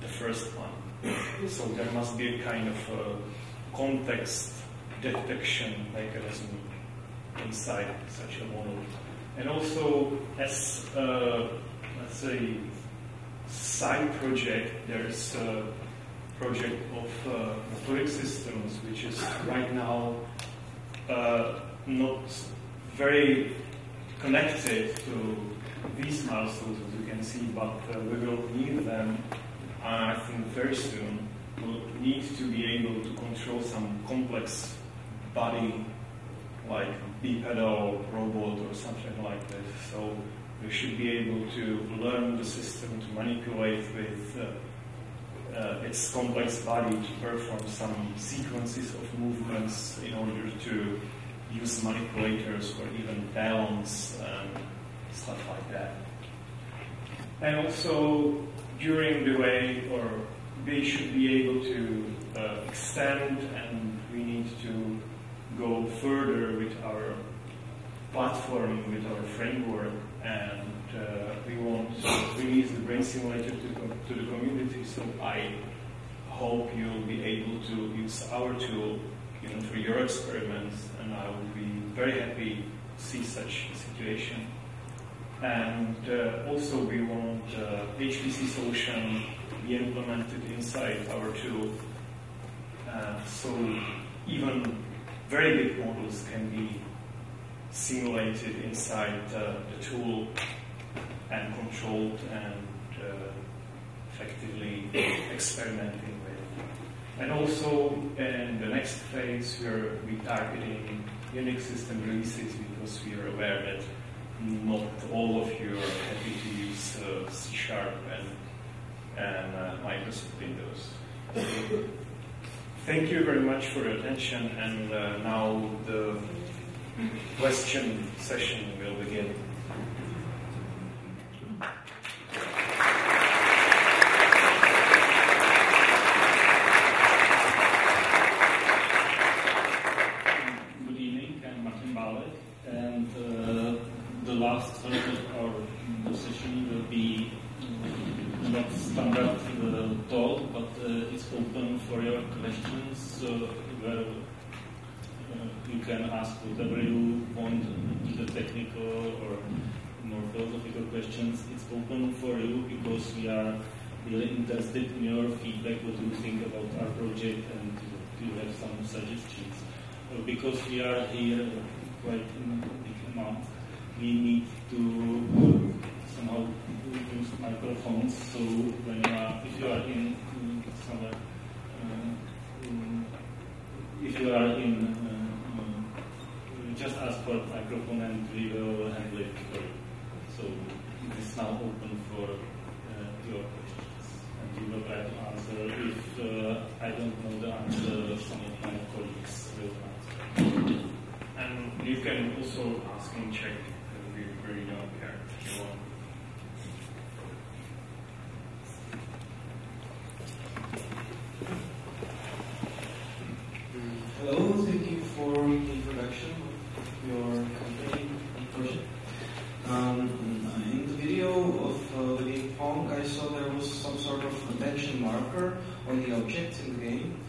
the first one. So there must be a kind of context detection mechanism inside such a model. And also, as let's say side project, there's project of motoric systems, which is right now not very connected to these milestones, as you can see, but we will need them, I think, very soon. We'll need to be able to control some complex body, like bipedal robot or something like this. So we should be able to learn the system to manipulate with its complex body to perform some sequences of movements in order to use manipulators or even balance and stuff like that. And also during the way, or we should be able to extend, and we need to go further with our platform, with our framework, and we want to release the Brain Simulator to the community. So I hope you'll be able to use our tool for your experiments, and I will be very happy to see such a situation. And also we want HPC solution to be implemented inside our tool, so even very big models can be simulated inside the tool and controlled and effectively experimenting with. And also in the next phase, we're targeting Unix system releases, because we are aware that not all of you are happy to use C# and Microsoft Windows. Thank you very much for your attention, and now the question session will begin. Good evening, I'm Martin Balek, and the last part of our session will be about standard but it's open for your questions. So you can ask whatever you want, either technical or more philosophical questions. It's open for you because we are really interested in your feedback, what you think about our project, and you have some suggestions. Because we are here quite in a big amount, we need to somehow use microphones. So when you are, if you are in somewhere, if you are in, just ask for a microphone and we will handle it for you. So it is now open for your questions, and we will try to answer. If I don't know the answer, some of my colleagues will answer. And you can also ask and check. We really don't care if you want. Hello, thank you for the introduction of your company and project. In the video of the game Pong, I saw there was some sort of attention marker on the objects in the game,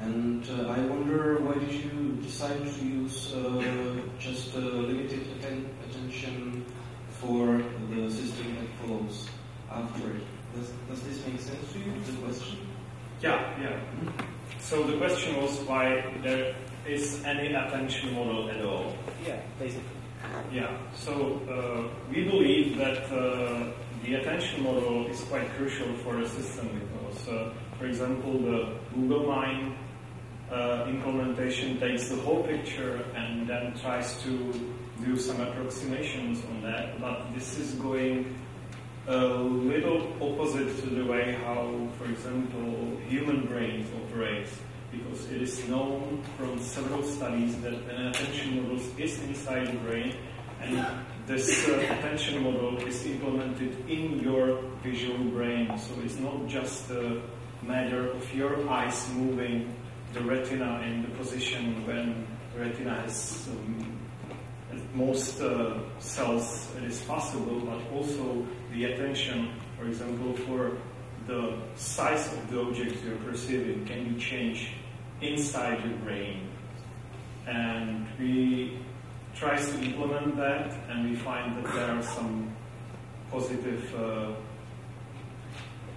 and I wonder why did you decide to use just limited attention for the system that follows after it. Does this make sense to you, the question? Yeah. Mm-hmm. So the question was why there is any attention model at all. Yeah, basically. Yeah, so we believe that the attention model is quite crucial for the system because, for example, the Google Mind implementation takes the whole picture and then tries to do some approximations on that, but this is going a little opposite to the way how, for example, human brains operates, because it is known from several studies that an attention model is inside the brain, and this attention model is implemented in your visual brain. So it's not just a matter of your eyes moving the retina in the position when the retina has most cells it is possible, but also the attention, for example, for the size of the objects you're perceiving can be changed inside your brain. And we try to implement that, and we find that there are some positive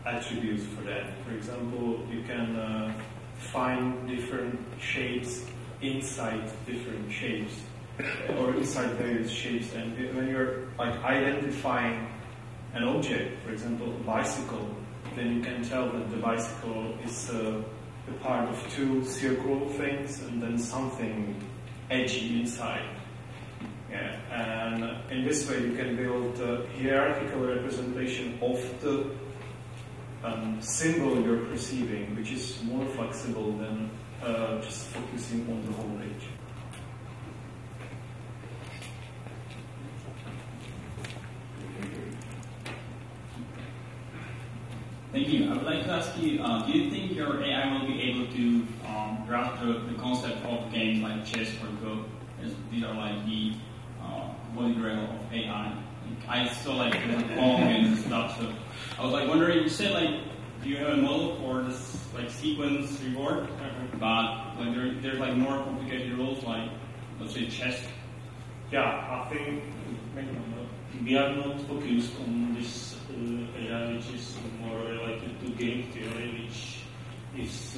attributes for that. For example, you can find different shapes inside different shapes, or inside various shapes, and when you're like identifying an object, for example, a bicycle, then you can tell that the bicycle is a part of two circular things and then something edgy inside. Yeah. And in this way you can build a hierarchical representation of the symbol you're perceiving, which is more flexible than just focusing on the whole page. Thank you. I would like to ask you, do you think your AI will be able to grasp the concept of games like chess or Go? As these are like the holy grail of AI. Like, I saw like the Pong and stuff, so I was like wondering, you said like, do you have a model for this like sequence reward? But like there's like more complicated rules like, let's say, chess. Yeah, I think we are not focused on this AI, which is more related to game theory, which is,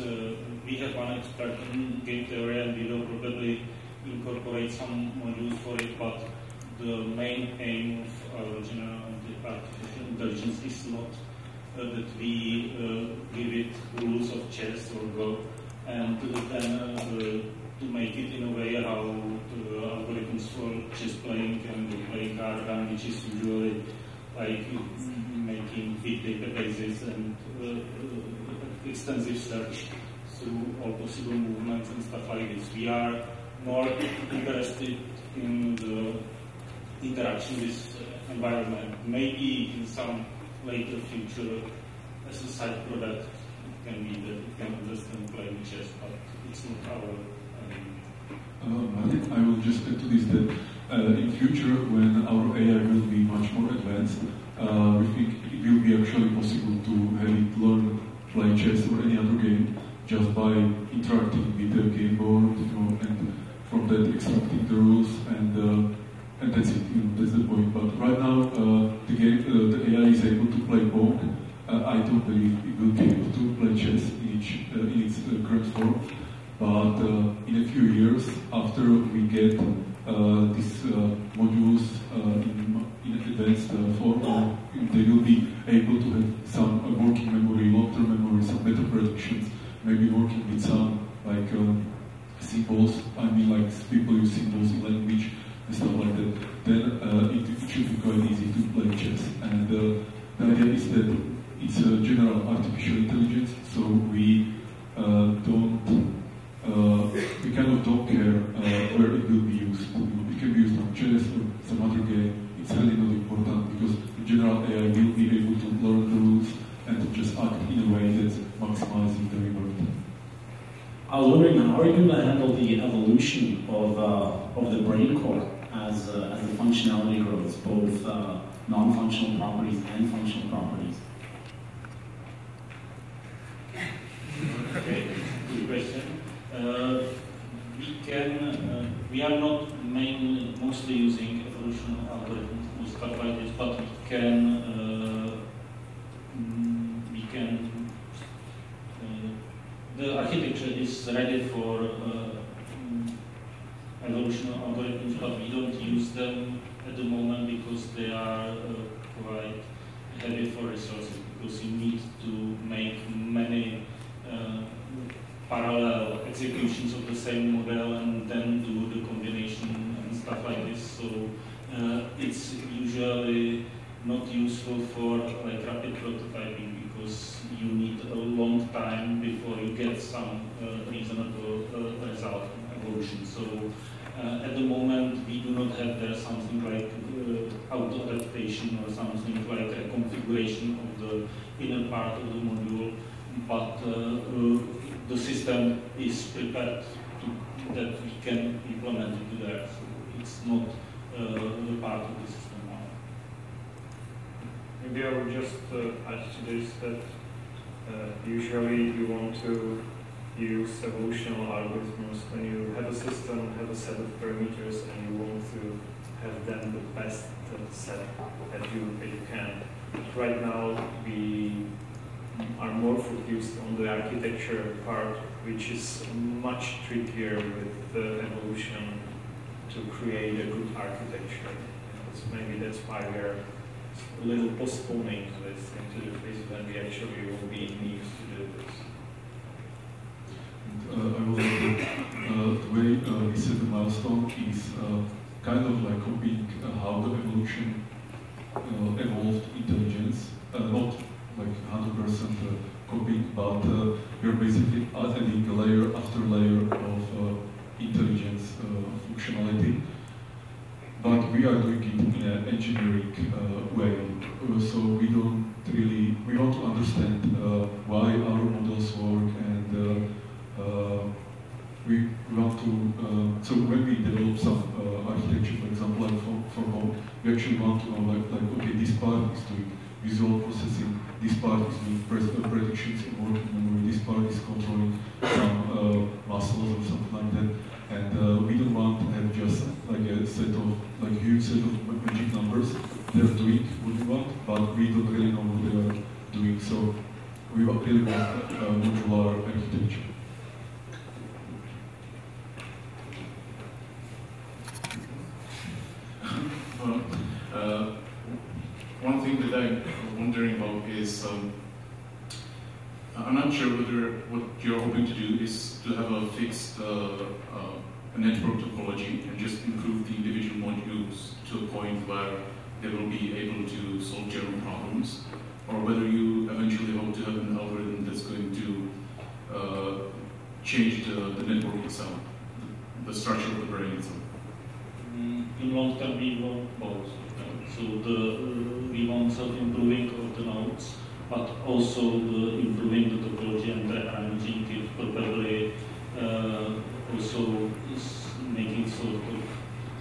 we have one expert in game theory and we will probably incorporate some modules for it, but the main aim of our general artificial intelligence is not that we give it rules of chess or Go, and then to make it in a way how the algorithms for chess playing and playing card game, which is usually like making big databases and extensive search through all possible movements and stuff like this. We are more interested in the interaction with environment. Maybe in some later future, as a side product, it can be that it can understand playing chess, but it's not our. I will just add to this that in future, when our AI will be much more advanced, we think it will be actually possible to have it learn playing chess or any other game, just by interacting with the game board, you know, and from that extracting the rules, and that's it, you know, that's the point. But right now, the AI is able to play Pong. I don't believe it will be able to play chess in its current form, but in a few years, after we get these modules in advanced form, they will be able to have some working memory, long-term memory, some better predictions, maybe working with some like symbols, I mean like people use symbols in language and stuff like that, then it should be quite easy to play chess. And the idea is that it's a general artificial intelligence, so we kind of don't care where it will be used. It can be used on chess or some other game. It's really not important, because in general AI will be able to learn the rules and just act in a way that's maximizing the reward. I was wondering, how are you going to handle the evolution of the brain core as the functionality grows, both non-functional properties and functional properties? Okay, good question. We are not mostly using evolution algorithms like this, but the architecture is ready for evolution algorithms, but we don't use them at the moment because they are quite heavy for resources, because you need to make many parallel executions of the same model and then do the combination and stuff like this. So it's usually not useful for like rapid prototyping, because you need a long time before you get some reasonable result evolution. So at the moment we do not have there something like auto-adaptation or something like a configuration of the inner part of the module, but the system is prepared that we can implement it there. So it's not part of the system now. Maybe I would just add to this that usually you want to use evolutional algorithms when you have a system, have a set of parameters, and you want to have them the best set that you can. But right now, we are more focused on the architecture part, which is much trickier with the evolution to create a good architecture. So maybe that's why we're a little postponing this into the phase when we actually will be needs to do this. I will say the way we set the milestone is kind of like copying how the evolution evolved intelligence, not like 100% copying, but you're basically adding layer after layer of intelligence functionality. But we are doing it in an engineering way, so we don't really, we want to understand why our models work, and we want to, so when we develop some architecture, for example, like for home, we actually want to know like okay, this part is doing visual processing, this part is doing predictions in working memory, this part is controlling some muscles or something like that, and we don't want to have just like a set of, like huge set of magic numbers. They're doing what we want, but we don't really know what they are doing, so we really want modular architecture. Well, one thing that I'm wondering about is, I'm not sure whether what you're hoping to do is to have a fixed network topology and just improve the individual modules to a point where they will be able to solve general problems, or whether you eventually hope to have an algorithm that's going to change the network itself, the structure of the brain itself. In long term, we want both. So we want self-improving of the nodes, but also the improving the topology and arranging it properly, also making sort of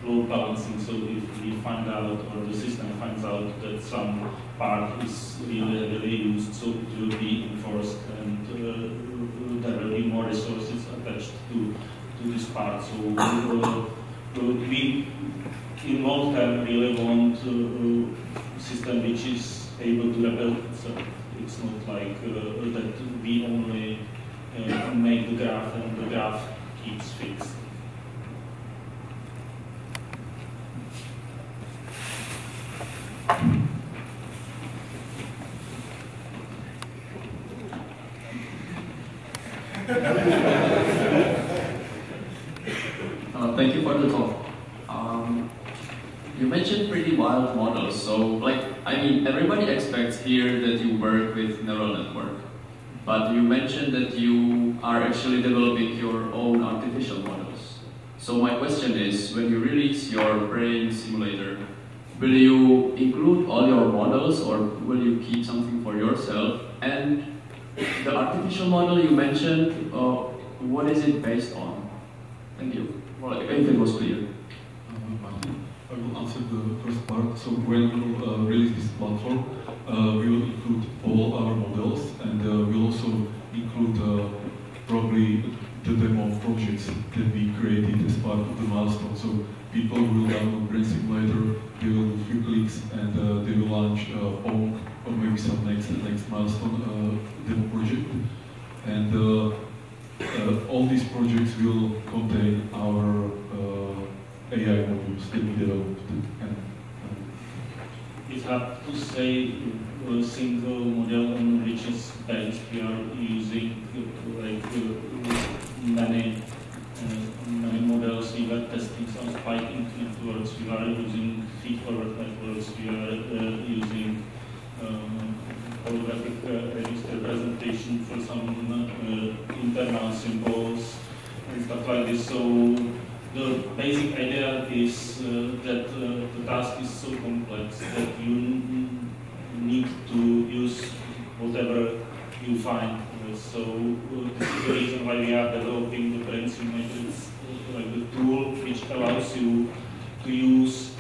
load balancing, so if we find out, or the system finds out, that some part is really heavily used, so it will be enforced, and there will be more resources attached to this part. So we, in long term, really want a system which is able to rebuild itself. It's not like that we only make the graph and the graph keeps fixed. Thank you for the talk. You mentioned pretty wild models, so everybody expects here that you work with neural network, but you mentioned that you are actually developing your own artificial models. So my question is, when you release your Brain Simulator, will you include all your models, or will you keep something for yourself? And the artificial model you mentioned, what is it based on? Thank you. Well, if it was clear. I will answer the first part. So when we release this platform, we will include all our models, and we will also include probably the demo projects that we created as part of the milestone. So people will download Brain Simulator, they will do a few clicks, and they will launch Pong, or maybe some next milestone demo project. And all these projects will contain our AI modules that we developed. It's hard to say a single model on which is based. We are using many models. We were testing some Python networks. We are using feedforward networks. We are using holographic register presentation for some internal symbols and stuff like this. So the basic idea is that the task is so complex that you need to use whatever you find. So this is the reason why we are developing the Brain Simulator. It's like the tool which allows you to use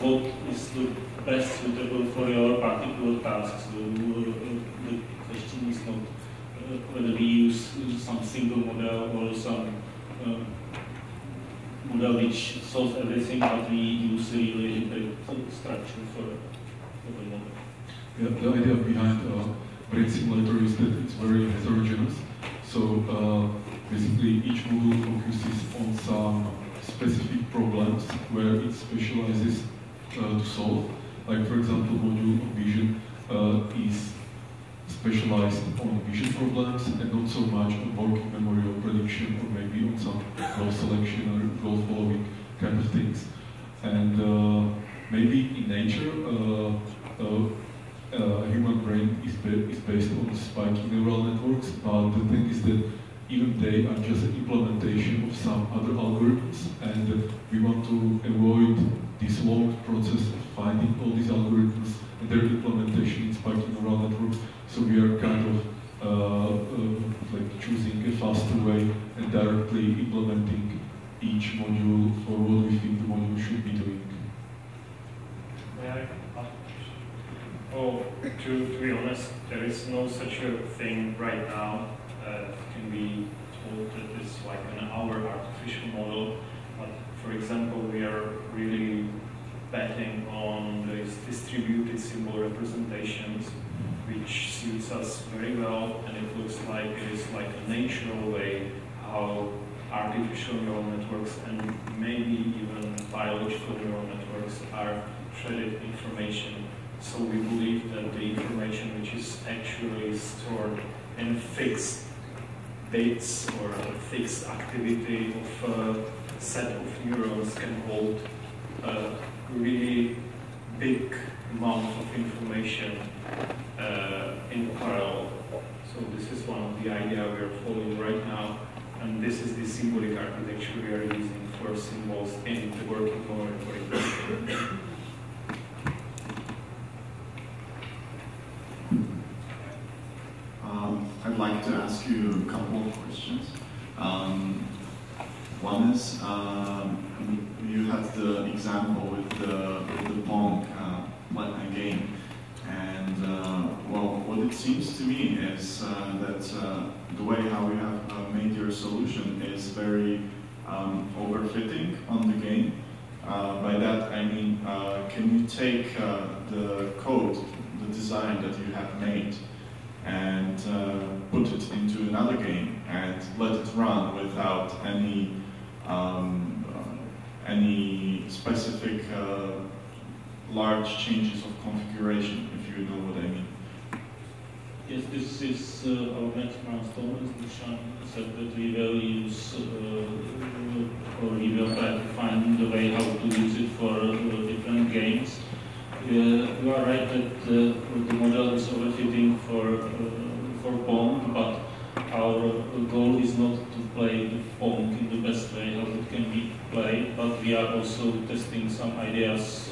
what is the best suitable for your particular task. So the question is not whether we use some single model or some model which solves everything, but we use really different structure for the model. Yeah, the idea behind Brain Simulator is that it's very heterogeneous. So basically each module focuses on some specific problems where it specializes to solve. Like for example, module on vision is specialized on vision problems and not so much on working memory or prediction, or maybe on some goal selection or goal following kind of things. And maybe in nature, human brain is based on spiky neural networks, but the thing is that even they are just an implementation of some other algorithms, and we want to avoid this long process of finding all these algorithms and their implementation in spiky neural networks. So we are kind of like choosing a faster way and directly implementing each module for what we think the module should be doing. Oh, to be honest, there is no such a thing right now. Can be told that it's like an hour artificial model. But for example, we are really betting on these distributed symbol representations, which suits us very well, and it looks like it is like a natural way how artificial neural networks and maybe even biological neural networks are shredded information. So we believe that the information which is actually stored in fixed dates or a fixed activity of a set of neurons can hold a really big amount of information in parallel. So this is one of the ideas we are following right now, and this is the symbolic architecture we are using for symbols in the working memory for example. I'd like to ask you a couple of questions. One is you had the example with the Pong game, and well, what it seems to me is that the way how you have made your solution is very overfitting on the game. By that I mean, can you take the code, the design that you have made, and put it into another game and let it run without any any specific large changes of configuration, if you know what I mean? Yes, this is our next milestone. As Dusan said, that we will use or we will try to find the way how to use it for different games. You are right that the model is overfitting for Pong, but our goal is not to play Pong in the best way how it can be played, but we are also testing some ideas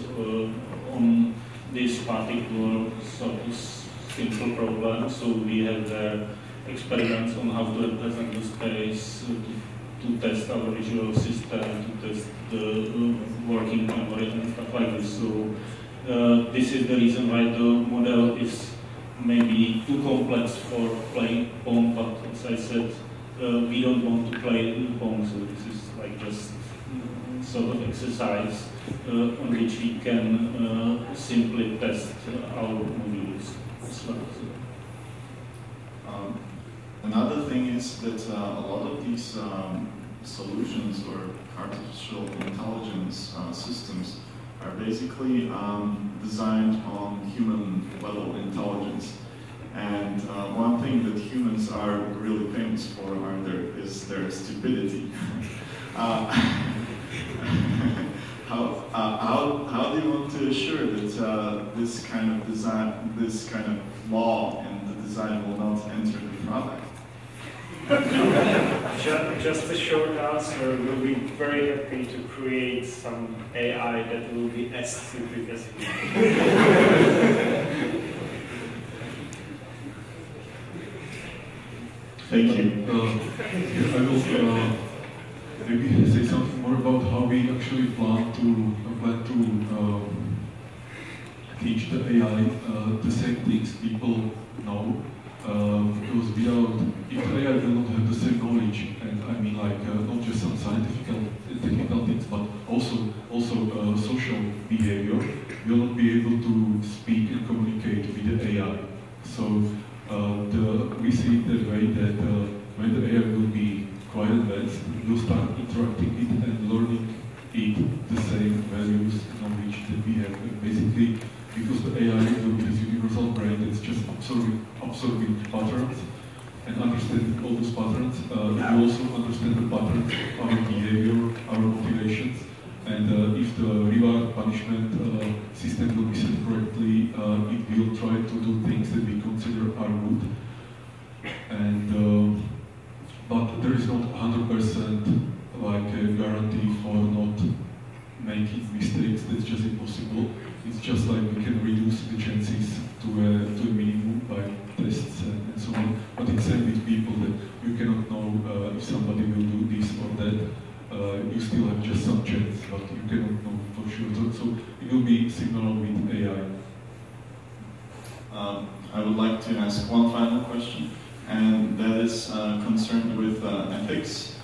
on this particular sort of simple problem. So we have experiments on how to represent the space, to test our visual system, to test the working memory and stuff like this. So this is the reason why the model is maybe too complex for playing Pong, but as I said, we don't want to play Pong, so this is like just sort of exercise on which we can simply test our modules as well. Another thing is that a lot of these solutions or artificial intelligence systems are basically designed on human level intelligence. And one thing that humans are really famous for is their stupidity. How do you want to assure that this kind of design, this kind of flaw in the design will not enter the product? Just a short answer, we'll be very happy to create some AI that will be as stupid as you. Thank you. I will maybe say something more about how we actually plan to teach the AI the same things people know. Because if AI will not have the same knowledge, and I mean like not just some scientific and technical things, but also social behavior, will not be able to speak and communicate with the AI. So we see it that way that when the AI will be quite advanced, we'll start interacting it and learning it the same values and knowledge that we have. And basically, because the AI will be this universal brain that's just absorbing patterns and understanding all those patterns, we also understand the patterns, our behavior, our motivations, and if the reward punishment system will be set correctly, it will try to do things that we consider are good. And but there is not 100% like a guarantee for not making mistakes. That's just impossible. It's just like we can reduce the chances to a minimum by tests and so on. But it's same with people that you cannot know if somebody will do this or that. You still have just some chance, but you cannot know for sure. So it will be similar with AI. I would like to ask one final question, and that is concerned with ethics.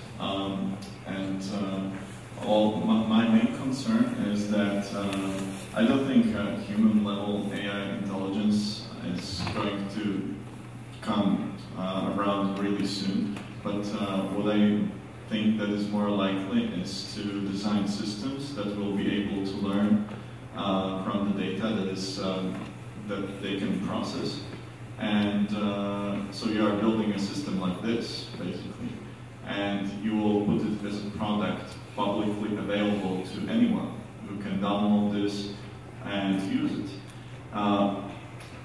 My main concern is that I don't think human level AI intelligence is going to come around really soon, but what I think that is more likely is to design systems that will be able to learn from the data that is that they can process, and so you are building a system like this basically, and you will put it as a product publicly available to anyone who can download this and use it.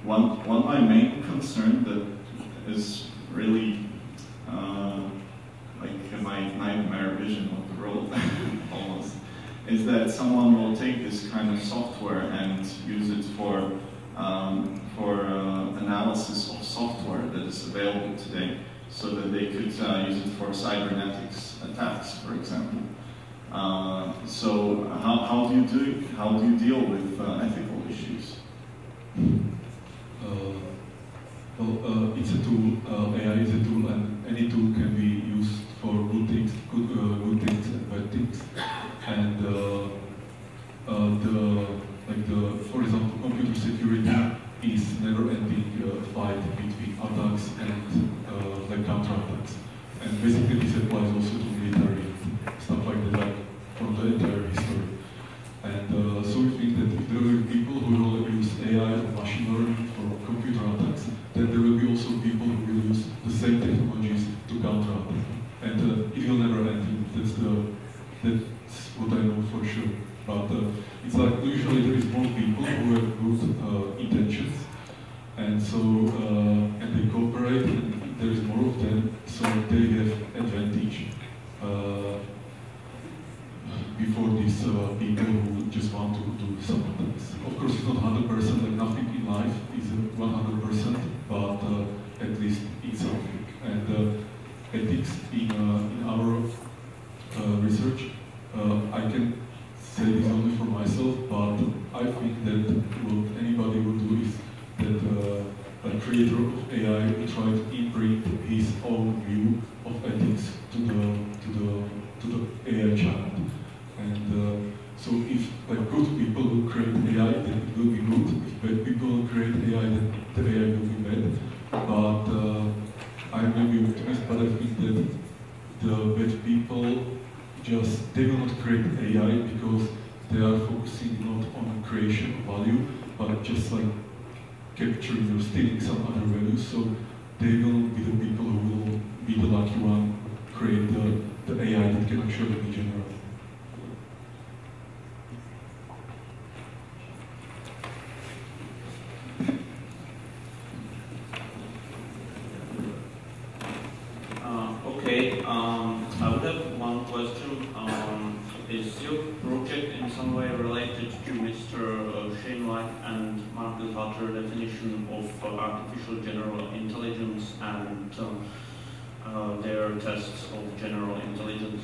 One of my main concerns that is really like my nightmare vision of the world almost, is that someone will take this kind of software and use it for analysis of software that is available today. so that they could use it for cybernetics attacks, for example. So how do you deal with ethical issues? It's a tool. AI is a tool, and any tool can be used for good things and bad things. And for example, computer security is never-ending fight between attacks and counter-attacks. And basically, this applies also to military stuff like that from the entire history. And so we think that if there are people who will use AI or machine learning for computer attacks, then there will be also people who will use the same technologies to counterattack. And it will never end. That's what I know for sure. But it's like usually there is more people who have good intentions, and so and they cooperate, and there is more of them, so they have advantage before these people who just want to do some attacks. Of course, it's not 100%, like nothing in life is 100%, but at least it's something. And ethics in our research, I can say this only for myself, but I think that what anybody would do is that a creator of AI would try to imprint his own view of ethics to the AI child. And so if good people will create AI, then it will be good. If bad people will create AI, then the AI will be bad. But I may be optimistic, but I think that the bad people they will not create AI because they are focusing not on creation of value, but just capturing or stealing some other value. So they will be the people who will be the lucky one, create the AI that can actually be generated. Definition of artificial general intelligence and their tests of general intelligence.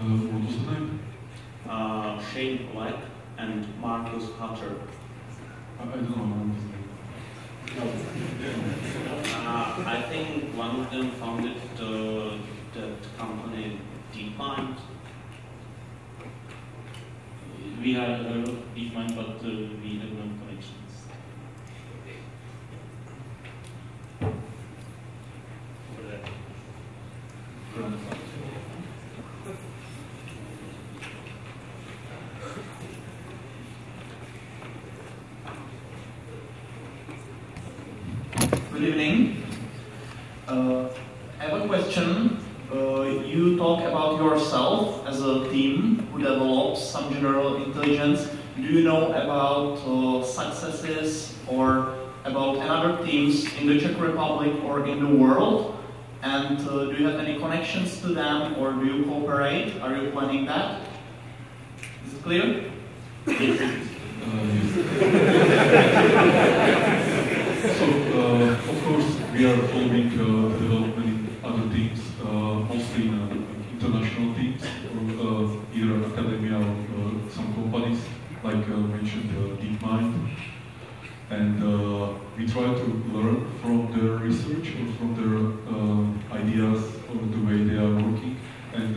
What was the name? Shane Black and Marcus Hutter. I don't know. No. I think one of them founded that company DeepMind. We are aware of DeepMind, but we have no connections. For that. Good evening. I have a question. You talk about yourself as a team who develops some general intelligence. Do you know about successes or about another teams in the Czech Republic or in the world? And do you have any connections to them, or do you cooperate? Are you planning that? Is it clear? So, of course, we are following development in other teams, mostly in international teams, or either academia or some companies, like mentioned DeepMind. And we try to learn from their research or from their ideas or the way they are working. And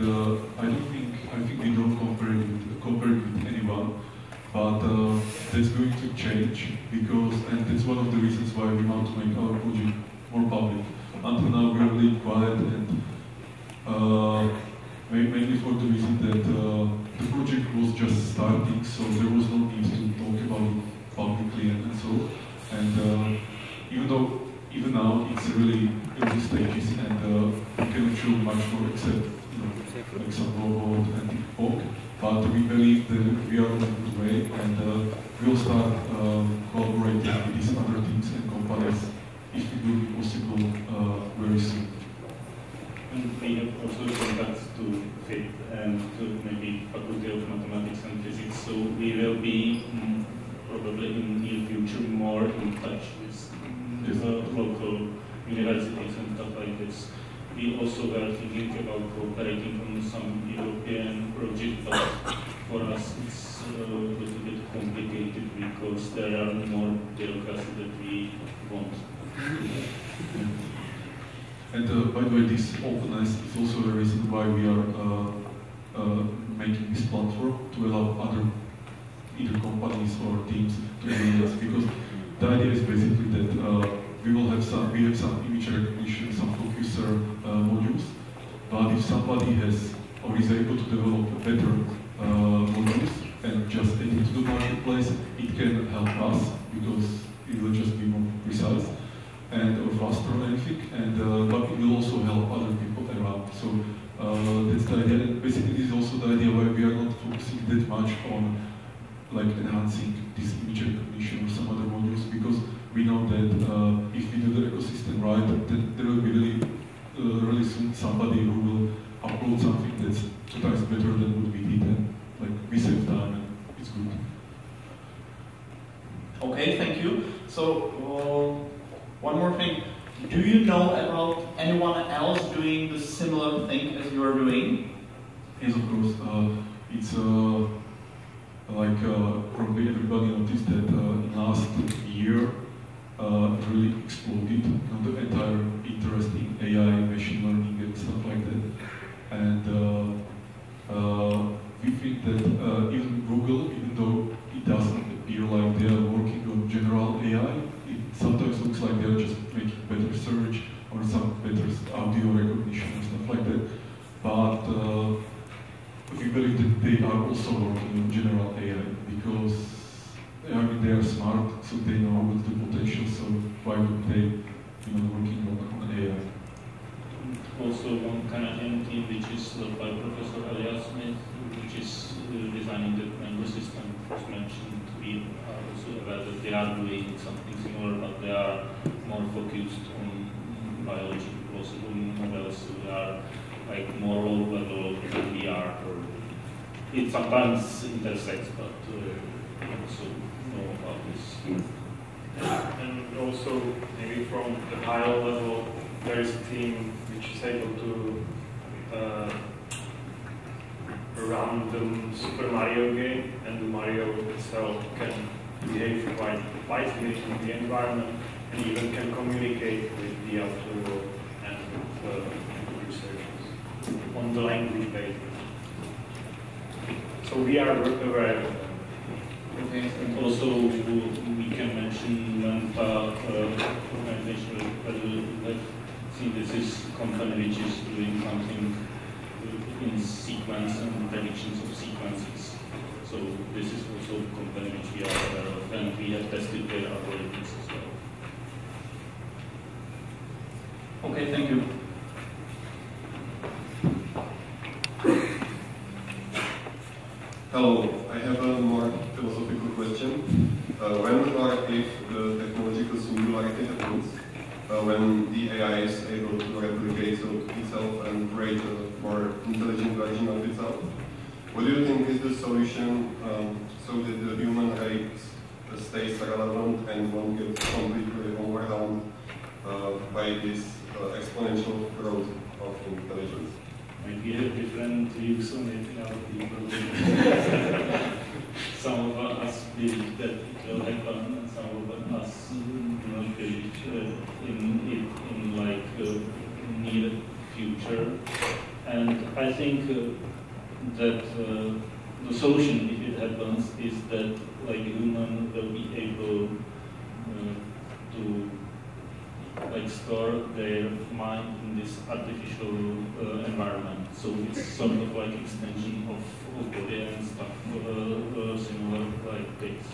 I think we don't cooperate with anyone, but that's going to change and that's one of the reasons why we want to make our project more public. Until now, we are really quiet and mainly for the reason that the project was just starting, so there was no need to talk about it publicly and so. And even now it's really early stages, and we cannot show much more except some robot and Pong. But we believe that we are on a good way, and we'll start collaborating with these other teams and companies if it will be possible very soon. And we have also contacts to FIT and to maybe Faculty of Mathematics and Physics, so we will be probably in the near future more in touch with local universities and stuff like this. We also were thinking about cooperating on some European project, but for us it's a little bit complicated because there are more bureaucracy that we want. And by the way, this openness is also the reason why we are making this platform to allow other either companies or teams to join us, because the idea is basically that we will have some, we have some image recognition, some focuser modules, but if somebody has or is able to develop better modules and just add it to the marketplace, it can help us because it will just be more precise and or faster or anything, and but it will also help other people around. So that's the idea. And basically, this is also the idea why we are not focusing that much on like enhancing this image recognition or some other modules, because we know that if we do the ecosystem right, then there will be really, really soon somebody who will upload something that's 2 times better than what we did, and like we save time and it's good. Okay, thank you. So one more thing, do you know about anyone else doing the similar thing as you are doing? Yes, of course. It's like probably everybody noticed that last year it really exploded, the entire interest in AI, machine learning and stuff like that. And we think that even Google, even though it doesn't appear like they are working on general AI, it sometimes looks like they are just making better search or some better audio recognition and stuff like that. But we believe that they are also working on general AI because I mean, they are smart, so they know what the potential. So why would they, you know, working on AI? Also, one kind of team which is led by Professor Elias Smith, which is designing the member system, was mentioned. We are also aware that they are doing something similar, but they are more focused on biology, possible models. So they are like moral level that we are. It sometimes intersects, but also know about this. And also, maybe from the higher level, there is a team which is able to run the Super Mario game, and the Mario itself can behave quite lightly in the environment, and even can communicate with the outer world and the researchers on the language basis. So we are aware of that. Okay. And also, we can mention Lanta organization, but let's see, this is a company which is doing something in sequence and predictions of sequences. So this is also a company which we are aware of, and we have tested their algorithms as well. Okay, thank you. Hello, I have a more philosophical question. When or if the technological singularity happens, when the AI is able to replicate itself and create a more intelligent version of itself, what do you think is the solution so that the human race stays relevant and won't get completely overwhelmed by this exponential growth of intelligence? We have different views on it in our people. Some of us believe that it will happen, and some of us do not believe in it in like near future. And I think that the solution, if it happens, is that like human will be able to like store their mind in this artificial environment. So it's sort of like extension of body and stuff, similar like things.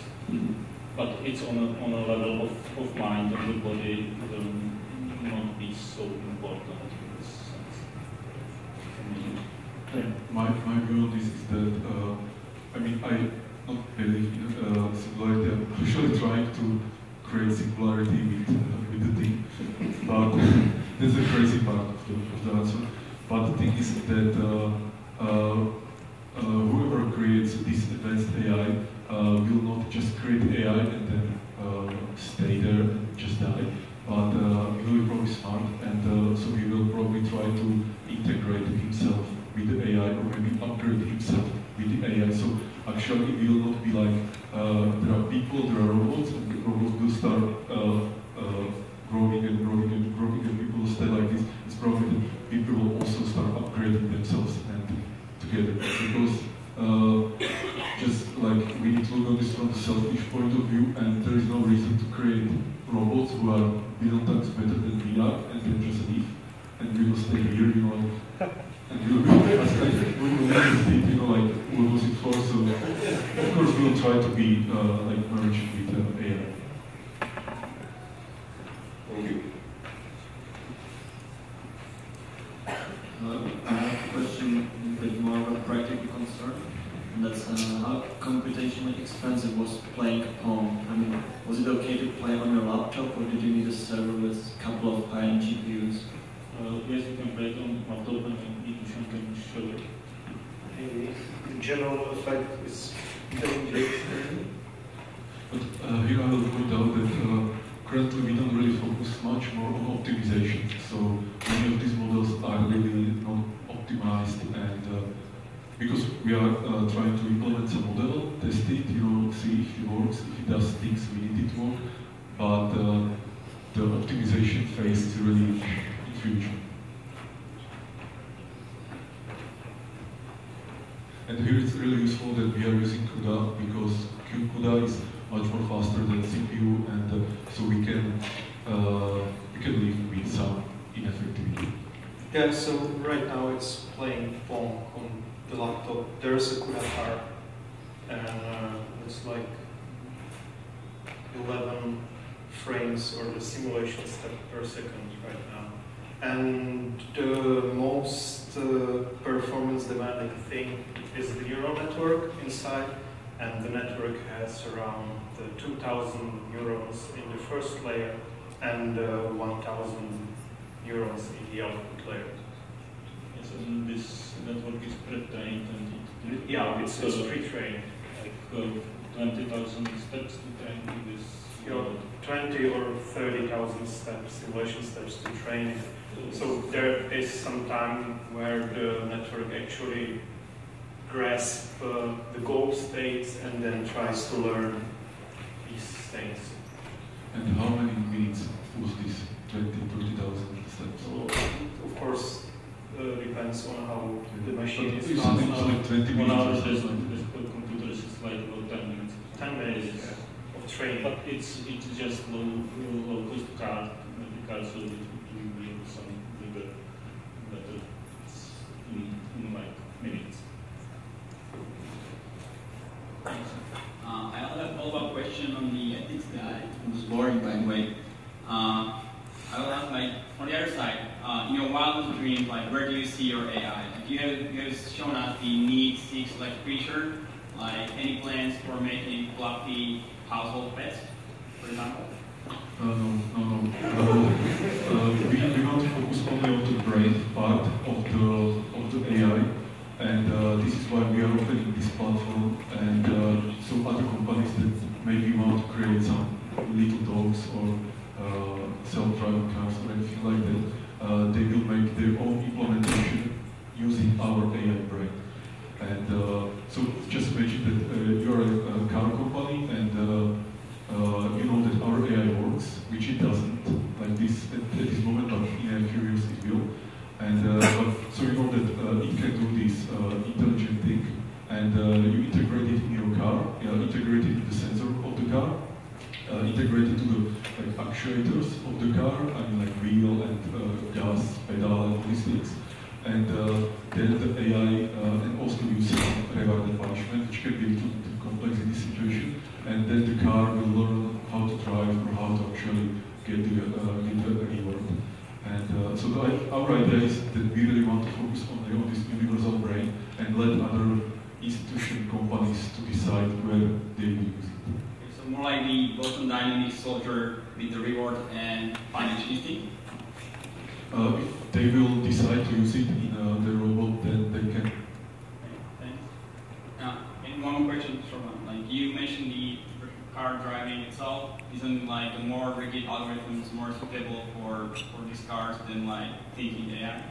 But it's on a level of mind, and the body will not be so important in this sense. My view on this is that, I mean, I not believe in similarity. I'm actually trying to create singularity with the thing, but that's the crazy part of the answer. But the thing is that whoever creates this advanced AI will not just create AI and then stay there and just die, but will probably smart actually it will not be like there are people, there are robots, and the robots will start growing and growing and growing, and people will stay like this. It's probably that people will also start upgrading themselves and together, because just like we need to look at this from the selfish point of view, and there is no reason to create robots who are billion times better than we are, and then just leave, and we will stay here, you know, and we will ask, like, we will never think, you know, like, what was it for? So of course we will try to be like merged with AI. Thank you. I have a question a bit more of a practical concern, and that's how computationally expensive was playing Pong? I mean, was it okay to play on your laptop, or did you need a server with a couple of high-end GPUs? Yes, you can play it on the laptop, and you can show it. The general effect is dangerous. But here I will point out that currently we don't really focus much more on optimization, so many of these models are really not optimized, and because we are trying to implement a model, test it, you know, see if it works, if it does things we need it to work, but the optimization phase is really in future. And here it's really useful that we are using CUDA, because CUDA is much more faster than CPU, and so we can live with some ineffectivity. Yeah, so right now it's playing Pong on the laptop. There is a CUDA card, and it's like 11 frames or the simulation step per second right now. And the most performance demanding thing is the neural network inside, and the network has around 2,000 neurons in the first layer and 1,000 neurons in the output layer. Yes, and this network is pre-trained, and it, yeah, it's pre-trained. Like 20,000 steps to train to this. Yeah, 20 or 30,000 steps, simulation steps to train it. So there is some time where the network actually grasp the goal states and then tries to learn these things. And how many minutes was this? 20, 30,000 steps? So, of course, depends on how the machine is. It's like 20 minutes. There's like computer is like about 10 minutes. 10 minutes of training. But it's just low cost card. The card so it will be something bigger, better in like minutes. I have a follow-up question on the ethics guy. It was boring, by the way. I will ask, like, on the other side, in your wildest dreams, like, where do you see your AI? Like, you have shown us the need 6 like creature, like any plans for making fluffy household pets, for example? We want to focus only on the brain part of the AI. And this is why we are opening this platform, and so other companies that maybe want to create some little dogs or self-driving cars or anything like that, they will make their own implementation using our AI brain. And so just imagine that you're a car company, and you know that our AI works, which it doesn't, like this, at this moment, but in a few years it will. And so you know that it can do this intelligent thing, and you integrate it in your car, integrate it in the sensor of the car, integrate it to the like, actuators of the car, I mean like wheel and gas, pedal, and all these things. And then the AI, and also use reward and punishment, which can be a little bit complex in this situation, and then the car will learn how to drive or how to actually get the reward. And so our idea is that we really want to focus only on this universal brain and let other institution companies to decide where they will use it. Okay, so more like the Boston Dynamics soldier with the reward and financial instinct? If they will decide to use it in the robot, then they can. Okay, thanks. And one more question, Sherman. Like you mentioned the car driving itself, isn't like the more rigid algorithms more suitable for these cars than like thinking AI?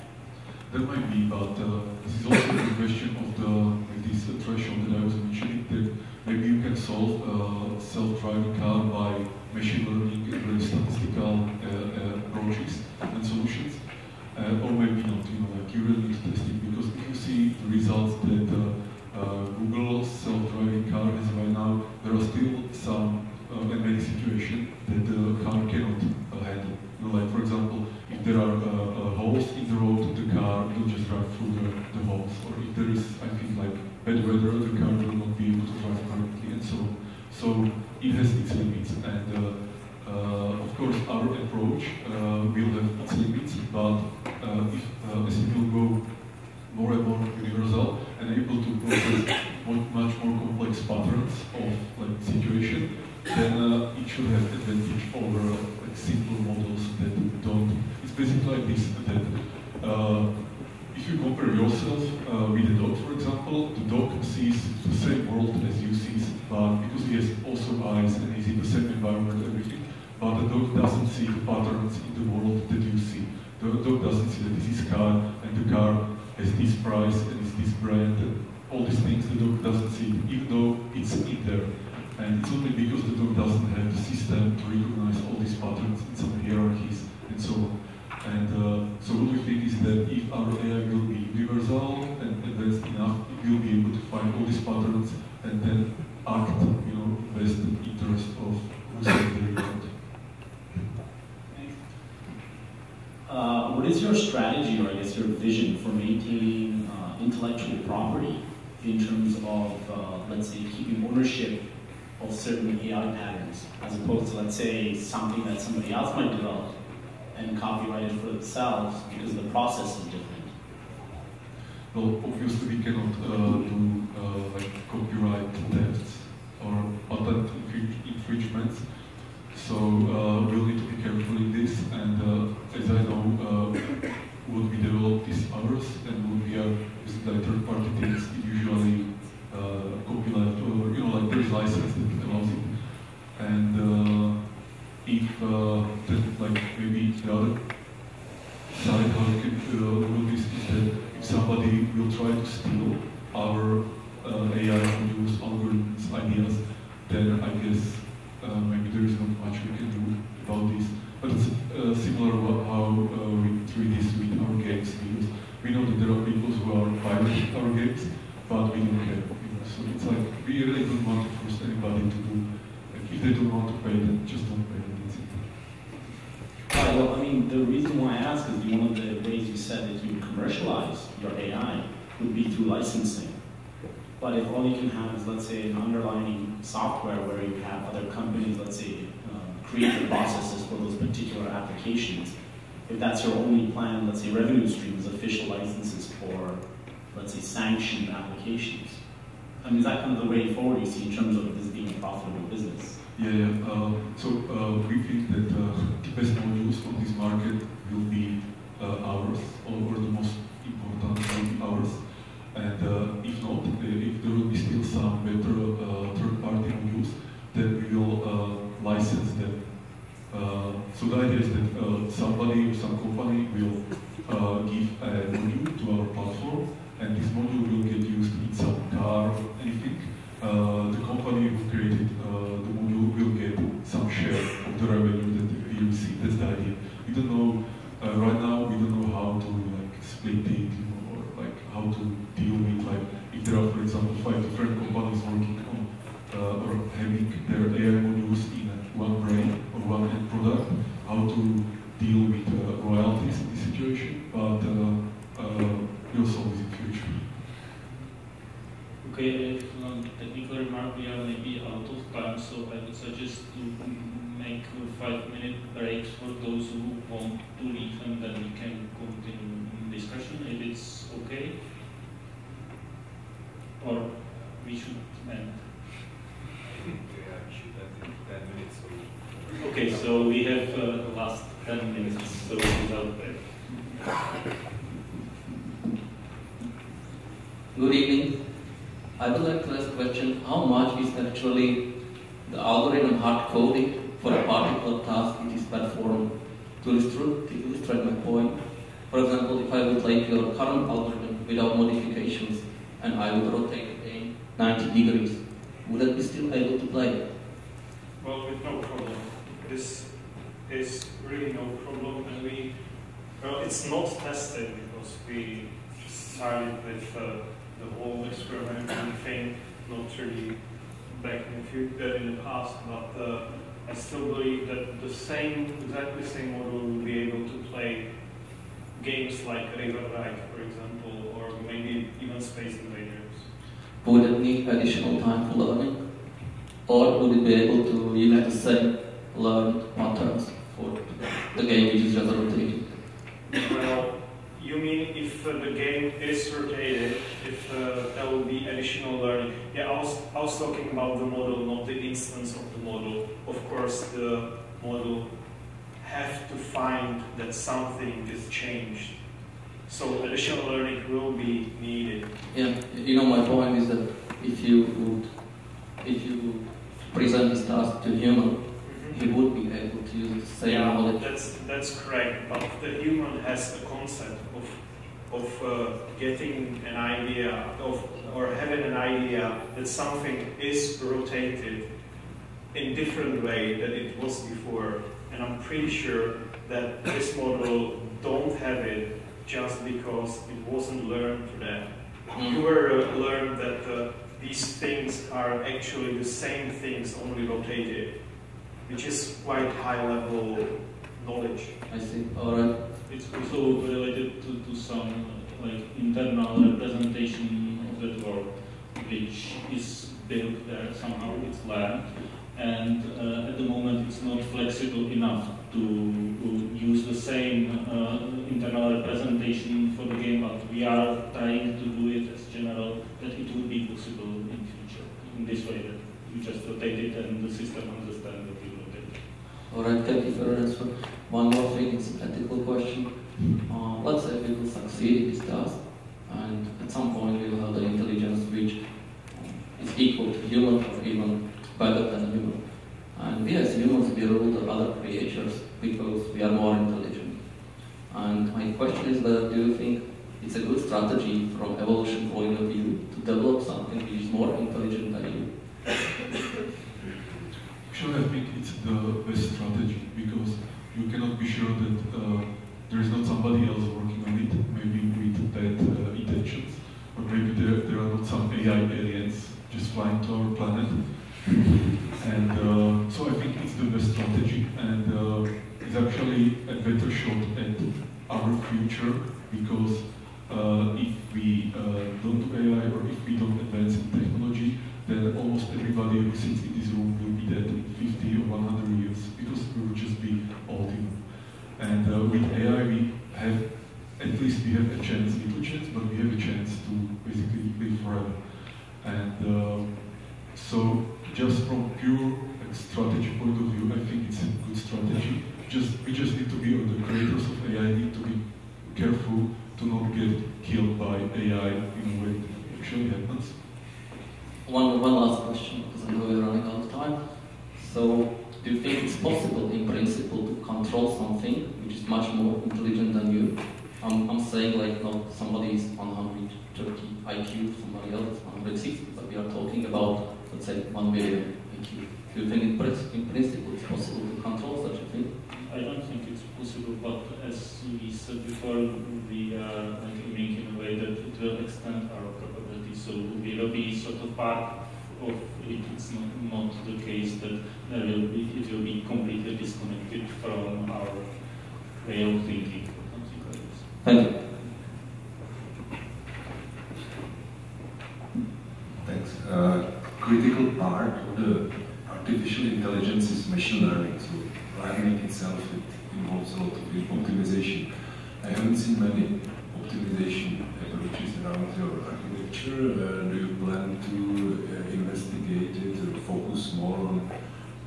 That might be, but this is also the question of this threshold that I was mentioning, that maybe you can solve a self-driving car by machine learning and statistical approaches and solutions, or maybe not, you know, like you really need to test it, because if you see the results that Google's self-driving car has right now, there are still some and many situations that the car cannot handle. You know, like, for example, if there are holes in the road, the car will just drive through the holes, or if there is, I think, like, bad weather, the car will not be able to drive correctly, and so on. So it has its limits, and of course our approach will have its limits, but if as it will go more and more universal and able to process much more complex patterns of like situation, then it should have advantage over like simple models that don't. It's basically like this, that if you compare yourself with a dog, for example, the dog sees the same world as you sees, but because he has also eyes and he's in the same environment, everything, but the dog doesn't see the patterns in the world that you see. The dog doesn't see that this is car and the car has this price and it's this brand and all these things the dog doesn't see, even though it's in there. And it's only because the dog doesn't have the system to recognize all these patterns in some hierarchies and so on. And so what we think is that if our AI will be universal and advanced enough, it will be able to find all these patterns and then act, you know, based on the interest of who's in the world. What is your strategy, or I guess your vision, for maintaining intellectual property in terms of, let's say, keeping ownership of certain AI patterns, as opposed to, let's say, something that somebody else might develop and copyright it for themselves because the process is different? Well, obviously we cannot do like copyright thefts or patent infringements, so we'll need to be careful in this. And as I know, what we develop is ours, and what we are with the third-party things, it usually copyright, or you know, like there's license that allows it. And if then, like maybe the other side how you can do this is that if somebody will try to steal our AI use algorithms, ideas, then I guess maybe there is not much we can do about this. But it's similar how we treat this with our games, because we know that there are people who are pirating our games, but we don't care. So it's like, we really don't want to force anybody to do. Like, if they don't want to pay, then just don't pay. Right, well, I mean, the reason why I ask is one of the ways you said that you commercialize your AI would be through licensing. But if all you can have is, let's say, an underlying software where you have other companies, let's say, create the processes for those particular applications, if that's your only plan, let's say, revenue streams, official licenses for, let's say, sanctioned applications. I mean, is that kind of the way forward you see in terms of this being a profitable business? Yeah, yeah. We think that the best modules on this market will be ours, or the most important will be ours. And if not, if there will be still some better third-party modules, then we will license them. So the idea is that somebody or some company will give a module to our platform, and this module will get used in some car or anything. The company who created the module will get some share of the revenue that we receive. That's the idea. We don't know, right now, we don't know how to like split it, you know, or like how to deal with, like, if there are, for example, 5 different companies working on or having their AI modules in one brain or one end product, how to deal with royalties in this situation. But we'll solve it. Okay, technical remark, we are maybe out of time, so I would suggest to make a 5-minute break for those who want to leave, and then we can continue the discussion if it's okay. Or we should end. Yeah, we should end in 10 minutes. So. Okay, so we have the last 10 minutes, so without break. Good evening. I would like to ask a question, how much is actually the algorithm hard-coded for a particular task it is performed? To illustrate my point, For example, if I would like your current algorithm without modifications and I would rotate it 90 degrees, would I be still able to play it? Well, with no problem. This is really no problem, and we, well, it's not tested because we started with the whole experimental thing, not really back in the future, in the past, but I still believe that the same, exactly same model will be able to play games like River Raid, for example, or maybe even Space Invaders. Would it need additional time for learning? Or would it be able to use the same learned patterns for the game which is just rotated? Well, you mean if the game is rotated, if there will be additional learning? Yeah, I was talking about the model, not the instance of the model. Of course, the model have to find that something is changed. So additional learning will be needed. Yeah, you know, my point is that if you present this task to a human, he would be able to use the same knowledge. That's correct, but the human has the concept of getting an idea of, or having an idea that something is rotated in different way than it was before, and I'm pretty sure that this model don't have it just because it wasn't learned for that. You were learned that these things are actually the same things, only rotated, which is quite high-level knowledge. I see. All right. It's also related to some like internal representation of that world, which is built there somehow. It's learned, and at the moment it's not flexible enough to use the same internal representation for the game. But we are trying to do it as general that it would be possible in future in this way that you just rotate it and the system understands that you rotate it. All right, thank you for your answer. One more thing, it's an ethical question. Let's say we will succeed in this task, and at some point we will have the intelligence which is equal to human or even better than human. And we as humans, we rule the other creatures because we are more intelligent. And my question is that do you think it's a good strategy from evolution point of view to develop something which is more intelligent than you? Actually, I think it's the best strategy because you cannot be sure that there is not somebody else working on it, maybe with bad intentions, or maybe there are not some AI aliens just flying to our planet. And so I think it's the best strategy, and it's actually a better shot at our future because if we don't do AI or if we don't advance in technology, then almost everybody who sits in this room will be dead in 50 or 100 years because we will just be old human. And with AI, we have, at least we have a chance, little chance, but we have a chance to basically live forever. And so just from pure strategy point of view, I think it's a good strategy. We just need to be, or the creators of AI need to be careful to not get killed by AI in a way that actually happens. One last question, because I know we're running out of time. So, do you think it's possible, in principle, to control something which is much more intelligent than you? I'm saying, like, not somebody is 130 IQ, somebody else 160, but we are talking about, let's say, 1 million IQ. Do you think, in principle, it's possible to control such a thing? I don't think it's possible, but as we said before, we are aiming in a way that it will extend our capability. So we will be sort of part of it. It's not the case that it will be completely disconnected from our way of thinking or something like this. Thank you. Thanks. Critical part of the artificial intelligence is machine learning. So learning itself, it involves a lot of optimization. I haven't seen many optimization approaches around your architecture. Do you plan to investigate it or focus more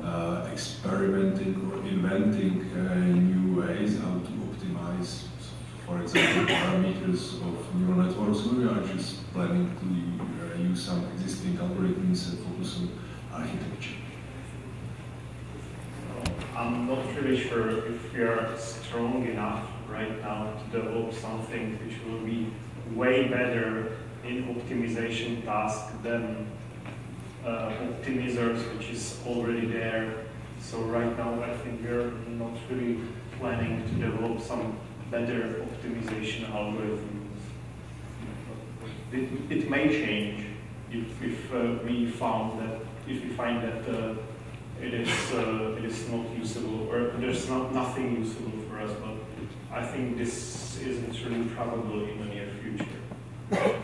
on experimenting or inventing new ways how to optimize, for example, parameters of neural networks, or you are just planning to use some existing algorithms and focus on architecture? I'm not really sure if we are strong enough right now to develop something which will be way better in optimization task than optimizers which is already there. So right now I think we're not really planning to develop some better optimization algorithms. It may change if we find that it is not usable or there's nothing usable for us, but I think this isn't really probable in the near future.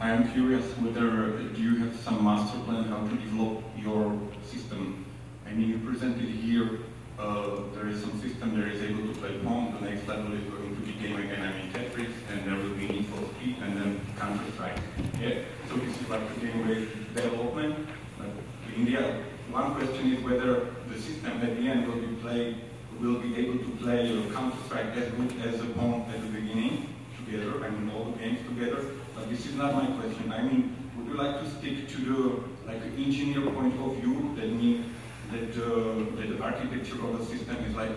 I am curious whether you have some master plan how to develop your system. I mean, you presented here there is some system that is able to play Pong, the next level is going to be game dynamic Tetris, and there will be Need for Speed, and then Counter-Strike. Yeah? So this is like a game-based development. But in the end, one question is whether the system at the end will be able to play Counter-Strike as good as the Pong at the beginning, together, I mean all the games together. But this is not my question. I mean, would you like to stick to the engineer point of view? That means that that the architecture of the system is like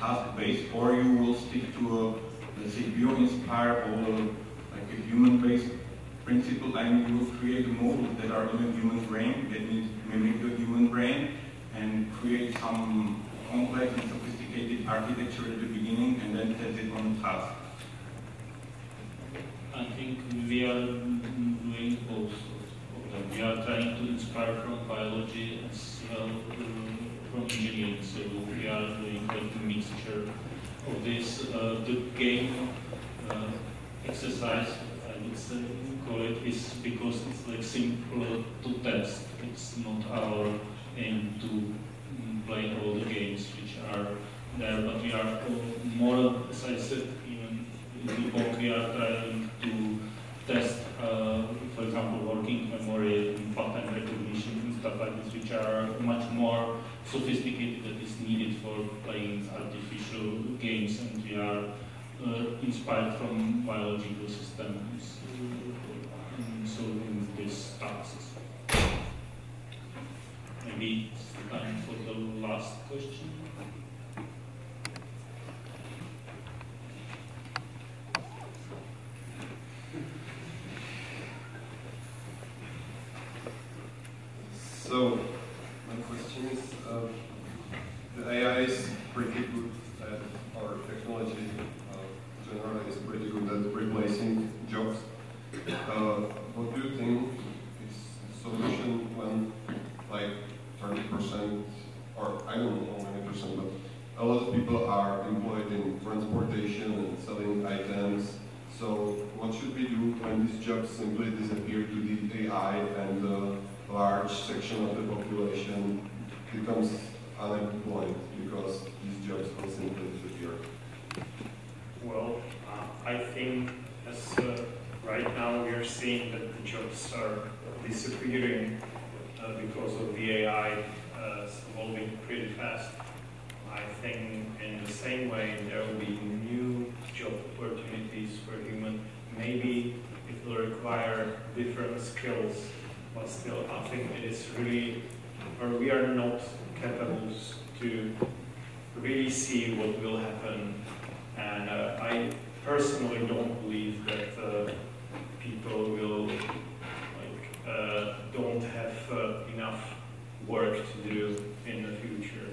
task-based, or you will stick to a, let's say, bio-inspired or like a human-based principle. I mean, you will create models that are in the human brain, that means mimic the human brain, and create some complex and sophisticated architecture at the beginning, and then test it on task. I think we are doing both of them. We are trying to inspire from biology as well from engineering. So we are doing like a mixture of this. The game exercise, I would say, call it, is because it's like simple to test. It's not our aim to play all the games which are there, but we are more, as I said, we are trying to test, for example, working memory, pattern recognition, and stuff like this, which are much more sophisticated that is needed for playing artificial games, and we are inspired from biological systems, so in these tasks. Maybe it's time for the last question. So, my question is, the AI is pretty good at, or technology generally is pretty good at replacing jobs. What do you think is the solution when, like, 30% or I don't know how many percent, but a lot of people are employed in transportation and selling items. So, what should we do when these jobs simply disappear to the AI and large section of the population becomes unemployed because these jobs will simply disappear? Well, I think as right now we are seeing that the jobs are disappearing because of the AI evolving pretty fast. I think in the same way there will be new job opportunities for humans. Maybe it will require different skills, but still, I think it is really, or we are not capable to really see what will happen. And I personally don't believe that people will, don't have enough work to do in the future.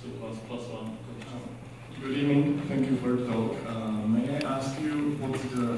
So plus one. Good evening, thank you for the talk. May I ask you what's the